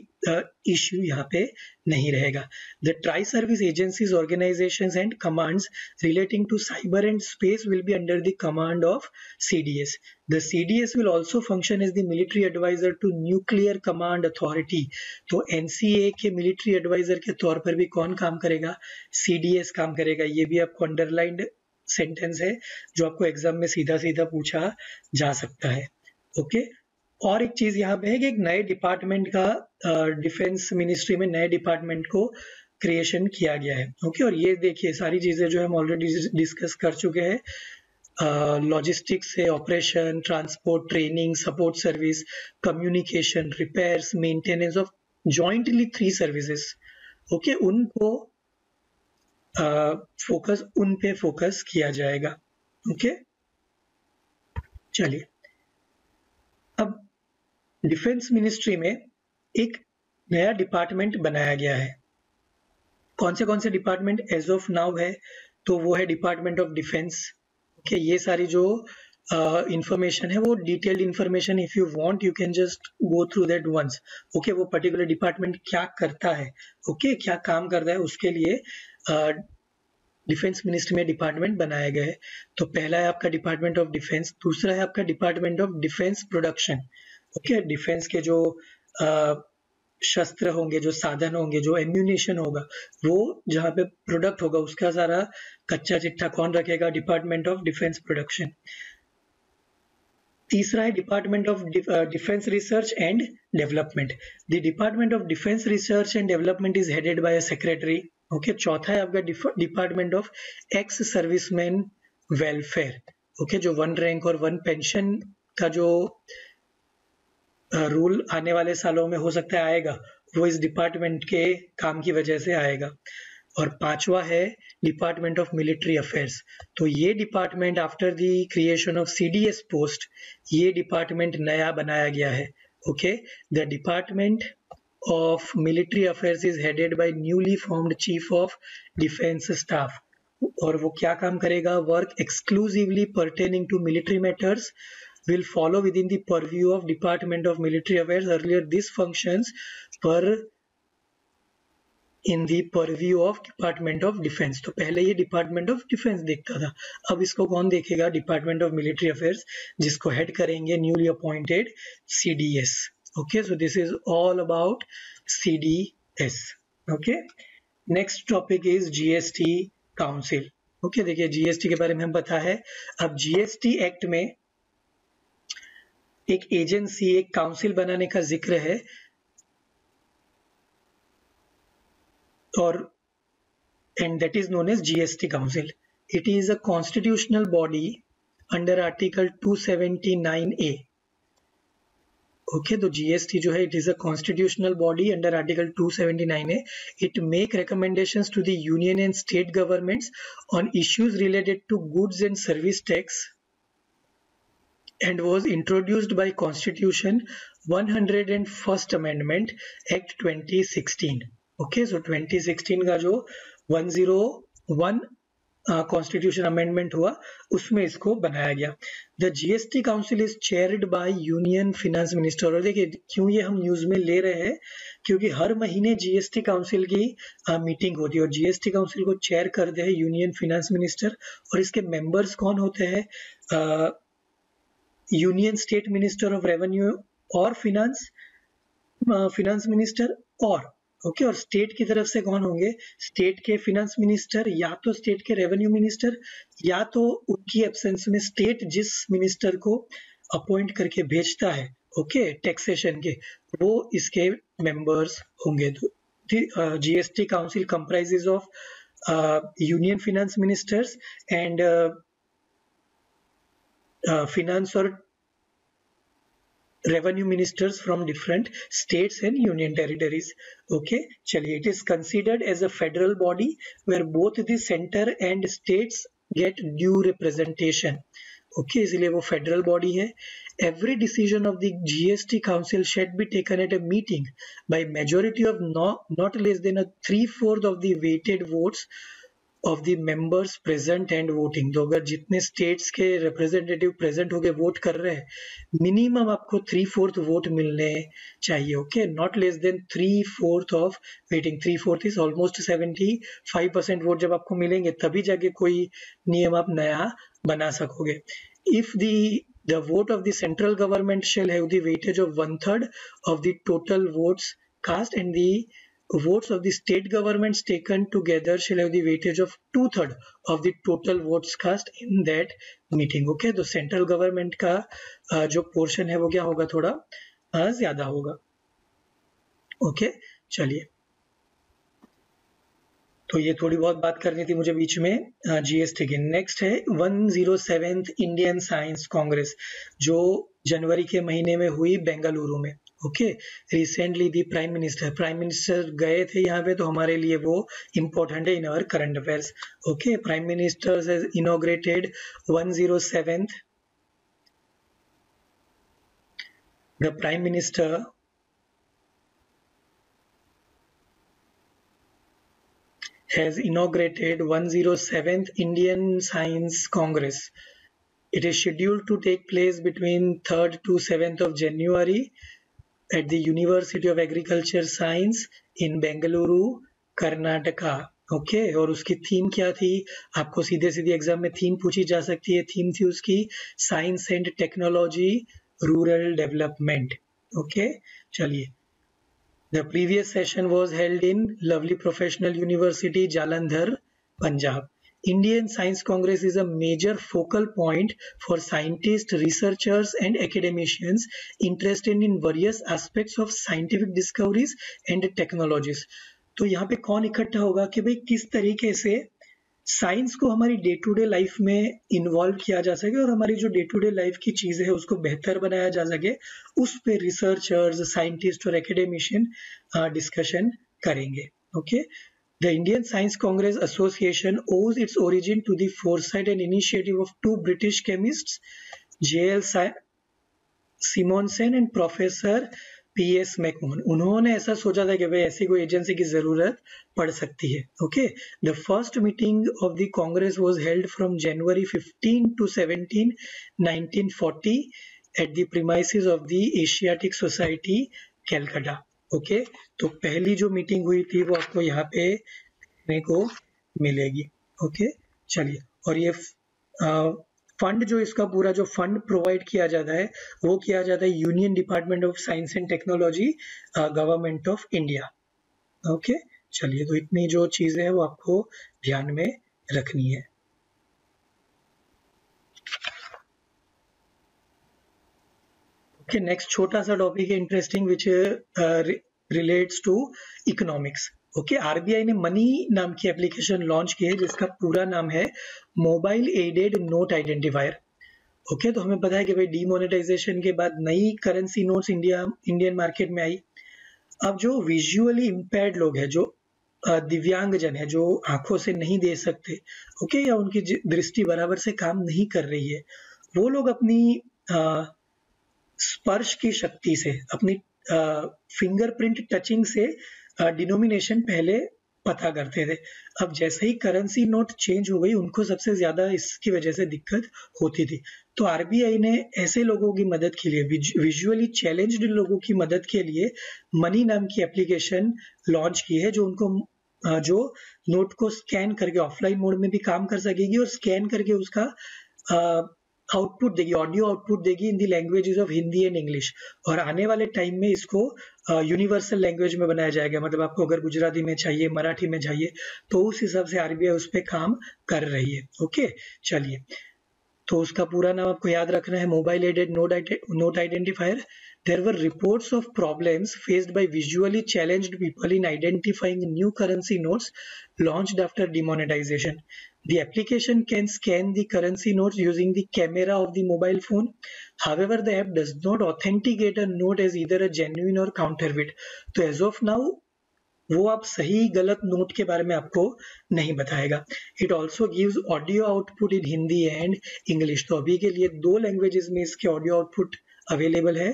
इश्यू यहाँ पे नहीं रहेगा. The tri service agencies organisations and commands relating to cyber and space will be under the command of CDS. The CDS will also function as the military adviser to nuclear command authority. तो एनसीए के मिलिट्री एडवाइजर के तौर पर भी कौन काम करेगा, सीडीएस काम करेगा. ये भी आपको अंडरलाइंड सेंटेंस है जो आपको एग्जाम में सीधा सीधा पूछा जा सकता है. Okay okay? और एक चीज यहाँ पे है कि एक नए डिपार्टमेंट का डिफेंस मिनिस्ट्री में नए डिपार्टमेंट को क्रिएशन किया गया है. Okay okay? और ये देखिए सारी चीजें जो हम ऑलरेडी डिस्कस कर चुके हैं, लॉजिस्टिक्स से operation, transport, training, support service, communication, repairs, maintenance of jointly three services. Okay, उनको फोकस uh, उन पे फोकस किया जाएगा. Okay okay? चलिए, अब डिफेंस मिनिस्ट्री में एक नया डिपार्टमेंट बनाया गया है. कौन से कौन से डिपार्टमेंट एज ऑफ नाउ है, तो वो है डिपार्टमेंट ऑफ डिफेंस. ओके, ये सारी जो इंफॉर्मेशन uh, है वो detailed information, if you want you can just go through that once. Okay, वो पर्टिकुलर डिपार्टमेंट क्या करता है, ओके okay, क्या काम करता है, उसके लिए डिफेंस uh, मिनिस्ट्री में डिपार्टमेंट बनाए गए. तो पहला है आपका डिपार्टमेंट ऑफ डिफेंस, दूसरा है आपका department of defence production. Okay okay, defence के जो आ, शस्त्र होंगे, जो साधन होंगे, जो एम्यूनेशन होगा, वो जहाँ पे प्रोडक्ट होगा उसका सारा कच्चा चिट्ठा कौन रखेगा, डिपार्टमेंट ऑफ डिफेंस प्रोडक्शन. तीसरा है department of defence research and development. The department of defence research and development is headed by a secretary. Okay, चौथा है आपका department of ex serviceman welfare. Okay, जो वन रैंक और वन पेंशन का जो रूल uh, आने वाले सालों में हो सकता है आएगा, वो इस डिपार्टमेंट के काम की वजह से आएगा. और पांचवा है डिपार्टमेंट ऑफ मिलिट्री अफेयर्स. तो ये department after the creation of CDS post, ये डिपार्टमेंट नया बनाया गया है. Okay, the department of military affairs is headed by newly formed chief of defence staff. और वो क्या काम करेगा, work exclusively pertaining to military matters will follow within the purview of Department of Military Affairs. Earlier, these functions were in the purview of Department of Defense. तो पहले ये Department of Defense देखता था, अब इसको कौन देखेगा, Department of Military Affairs, जिसको head करेंगे newly appointed C D S. Okay, so this is all about C D S. Okay, next topic is G S T Council. Okay, देखिए G S T के बारे में हम पता है. अब G S T Act में एक एजेंसी, एक काउंसिल बनाने का जिक्र है और and that is known as GST council. It is a constitutional body under article two seventy nine A. Okay, तो जीएसटी जो है it is a constitutional body under article two seventy nine A. It make recommendations to the union and state governments on issues related to goods and service tax and was introduced by Constitution one hundred first amendment act twenty sixteen. Okay, so twenty sixteen का जो one zero one constitution amendment हुआ उसमें इसको बनाया गया. The GST council is chaired by union finance minister. और देखिए क्यों ये हम न्यूज में ले रहे हैं, क्योंकि हर महीने जीएसटी काउंसिल की आ, मीटिंग होती है और जीएसटी काउंसिल को चेयर करते हैं यूनियन फाइनेंस मिनिस्टर. और इसके मेंबर्स कौन होते हैं? Union state minister of revenue और फिनेंस फिनेंस मिनिस्टर और ओके okay, और स्टेट की तरफ से कौन होंगे? स्टेट के फिनेंस मिनिस्टर या तो स्टेट के रेवेन्यू मिनिस्टर या तो उनकी एब्सेंस में स्टेट जिस मिनिस्टर को अपॉइंट करके भेजता है ओके okay, टैक्सेशन के, वो इसके मेंबर्स होंगे. तो GST council comprises of union finance ministers and finance और revenue ministers from different states and union territories. Okay, चलिए, it is considered as a federal body where both the center and states get due representation. Okay, इसलिए वो federal body है. Every decision of the G S T Council should be taken at a meeting by majority of no, not less than a three fourth of the weighted votes of the members present and voting. तो अगर जितने states के representative present होके vote कर रहे हैं, minimum आपको three fourth vote मिलने चाहिए. Okay, not less than three fourth of weighting. Three fourth is almost seventy five percent vote जब आपको मिलेंगे तभी जाके कोई नियम आप नया बना सकोगे. If the the vote of the central government shall have the weightage of one third of the total votes cast and the votes of the state governments taken together shall have the weightage of two third of the total votes cast in that meeting. Okay, तो central government का जो portion है वो क्या होगा? थोड़ा ज्यादा होगा. Okay, चलिए, तो ये थोड़ी बहुत बात करनी थी मुझे बीच में जीएसटी की. नेक्स्ट है one zero seventh Indian science Congress जो जनवरी के महीने में हुई बेंगलुरु में. Okay, recently the prime minister prime minister गए थे यहाँ पे, तो हमारे लिए वो इम्पोर्टेंट है in our current affairs. Okay, prime minister has inaugurated one zero seventh. The prime minister has inaugurated one zero seventh Indian science Congress. It is scheduled to take place between third to seventh of January at the University of Agriculture Science in Bengaluru, Karnataka. Okay okay, और उसकी थीम क्या थी? आपको सीधे सीधे एग्जाम में थीम पूछी जा सकती है. थीम थी उसकी science and technology rural development. Okay, चलिए, the previous session was held in Lovely Professional University Jalandhar, Punjab. Indian Science Congress is a major focal point for scientists, researchers and academicians interested in various aspects of scientific discoveries and technologies. तो यहाँ पे कौन इकट्ठा होगा कि भाई किस तरीके से साइंस को हमारी डे टू डे लाइफ में इन्वॉल्व किया जा सके और हमारी जो डे टू डे लाइफ की चीज़ें हैं उसको बेहतर बनाया जा सके, उस पे रिसर्चर्स, साइंटिस्ट और एकेडेमिशियन डिस्कशन करेंगे. Okay okay? The Indian Science Congress Association owes its origin to the foresight and initiative of two British chemists, J L Simonsen and Professor P S McMahon. उन्होंने ऐसा सोचा था कि भाई ऐसी कोई एजेंसी की जरूरत पड़ सकती है. Okay, the first meeting of the Congress was held from January fifteenth to seventeenth nineteen forty at the premises of the Asiatic Society, Calcutta. Okay okay, तो पहली जो मीटिंग हुई थी वो आपको यहाँ पे देखने को मिलेगी. ओके okay, चलिए, और ये फंड जो इसका पूरा जो फंड प्रोवाइड किया जाता है वो किया जाता है union department of science and technology, government of India. Okay, चलिए, तो इतनी जो चीजें हैं वो आपको ध्यान में रखनी है. ओके, नेक्स्ट छोटा सा टॉपिक है interesting which relates to economics. Okay, RBI ने मनी नाम की एप्लीकेशन लॉन्च की है जिसका पूरा नाम है mobile aided note identifier. Okay, तो हमें पता है कि भाई डीमोनेटाइजेशन के बाद नई currency notes India Indian market में आई. अब जो विजुअली इम्पेयर्ड लोग हैं, जो दिव्यांगजन है, जो आंखों से नहीं देख सकते ओके okay, या उनकी दृष्टि बराबर से काम नहीं कर रही है, वो लोग अपनी आ, स्पर्श की शक्ति से, अपनी फिंगरप्रिंट टचिंग से डिनोमिनेशन पहले पता करते थे। अब जैसे ही करेंसी नोट चेंज हो गई उनको सबसे ज्यादा इसकी वजह से दिक्कत होती थी। तो आरबीआई ने ऐसे लोगों की मदद के लिए, विजुअली चैलेंज्ड लोगों की मदद के लिए मनी नाम की एप्लीकेशन लॉन्च की है, जो उनको जो नोट को स्कैन करके ऑफलाइन मोड में भी काम कर सकेगी और स्कैन करके उसका आउटपुट देगी, ऑडियो आउटपुट देगी in the languages of Hindi and English. और आने वाले टाइम में इसको यूनिवर्सल लैंग्वेज में बनाया जाएगा, मतलब आपको अगर गुजराती में चाहिए, मराठी में चाहिए, तो उस हिसाब से आरबीआई उस पर काम कर रही है। ओके चलिए, तो उसका पूरा नाम आपको याद रखना है, mobile aided note identifier. There were reports of problems faced by visually challenged people in identifying new currency notes launched after demonetisation. The application can scan the currency notes using the camera of the mobile phone. However, the app does not authenticate a note as either a genuine or counterfeit. तो as of now, वो आप सही गलत नोट के बारे में आपको नहीं बताएगा। It also gives audio output in Hindi and English. तो अभी के लिए दो languages में इसके audio output available है।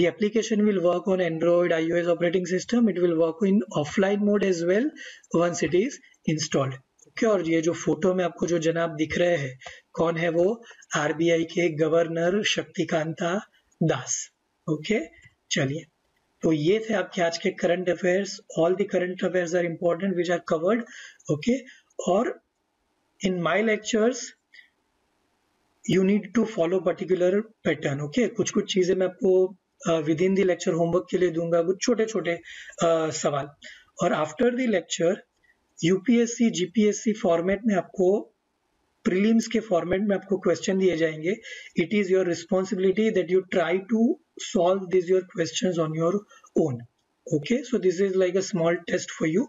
The application will work on Android, iOS operating system. It will work in offline mode as well once it is installed. Okay, और ये जो फोटो में आपको जो जनाब दिख रहे हैं कौन है, वो आरबीआई के गवर्नर शक्तिकांता दास। ओके चलिए, तो ये थे आपके आज के current affairs. All the current affairs are important which are covered. Okay, और in my lectures you need to follow particular pattern. Okay, कुछ कुछ चीजें मैं आपको with in the lecture homework के लिए दूंगा, कुछ छोटे छोटे सवाल। और after the lecture UPSC GPSC format में आपको, प्रीलिम्स के फॉर्मेट में आपको क्वेश्चन दिए जाएंगे। It is your responsibility that you try to solve this your questions on your own. Okay, so this is like a small test for you.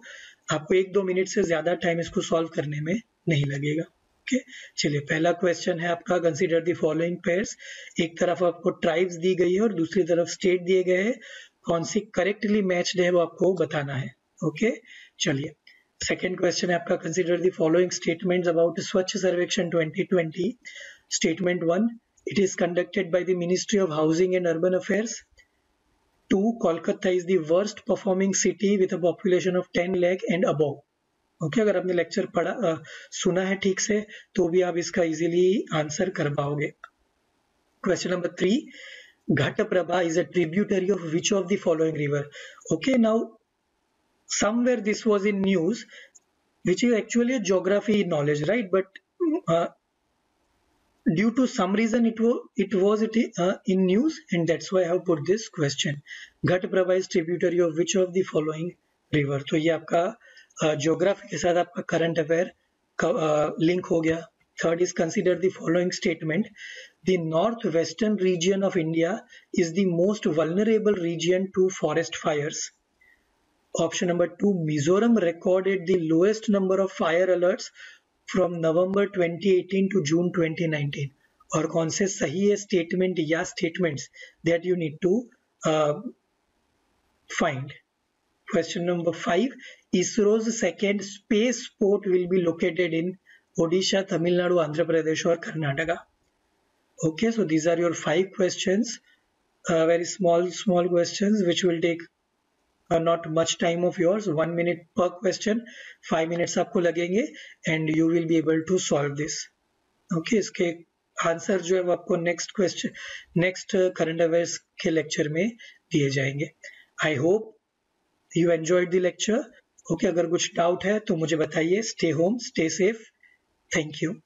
आपको एक दो मिनट से ज्यादा टाइम इसको सॉल्व करने में नहीं लगेगा। Okay okay? चलिए, पहला क्वेश्चन है आपका, कंसिडर द फॉलोइंग पेयर्स। एक तरफ आपको ट्राइब्स दी गई है और दूसरी तरफ स्टेट दिए गए हैं। कौन सी करेक्टली मैच्ड है वो आपको बताना है। Okay okay? चलिए, सेकेंड क्वेश्चन है आपका, consider the following statements about Swachh Survekshan twenty twenty. Statement one, it is conducted by the ministry of housing and urban affairs. Two, Kolkata is the worst performing city with a population of ten lakh and above. Okay, अगर आपने लेक्चर पढ़ा आ, सुना है ठीक से तो भी आप इसका इजीली आंसर कर पाओगे। Question number three, Ghataprabha is a tributary of which of the following river. Okay, now somewhere this was in news, which is actually a geography knowledge, right? But uh, due to some reason it was it was it uh, in news, and that's why I have put this question. Ghatprabha is tributary of which of the following river? तो ये आपका uh, geography के साथ आपका current affair uh, link हो गया। Third is consider the following statement: the northwestern region of India is the most vulnerable region to forest fires. Option number two, Mizoram recorded the lowest number of fire alerts from November twenty eighteen to June twenty nineteen. और कौन से सही है स्टेटमेंट या statements that you need to uh, find. Question number five, ISRO's second spaceport will be located in Odisha, Tamil Nadu, Andhra Pradesh और Karnataka. Okay, so these are your five questions, uh, very small small questions which will take Uh, not much time of yours, one minute per question, five minutes आपको लगेंगे and you will be able to solve this. Okay, इसके आंसर जो है वो आपको next question next current affairs के लेक्चर में दिए जाएंगे। I hope you enjoyed the lecture. Okay, अगर कुछ डाउट है तो मुझे बताइए। Stay home, stay safe, thank you.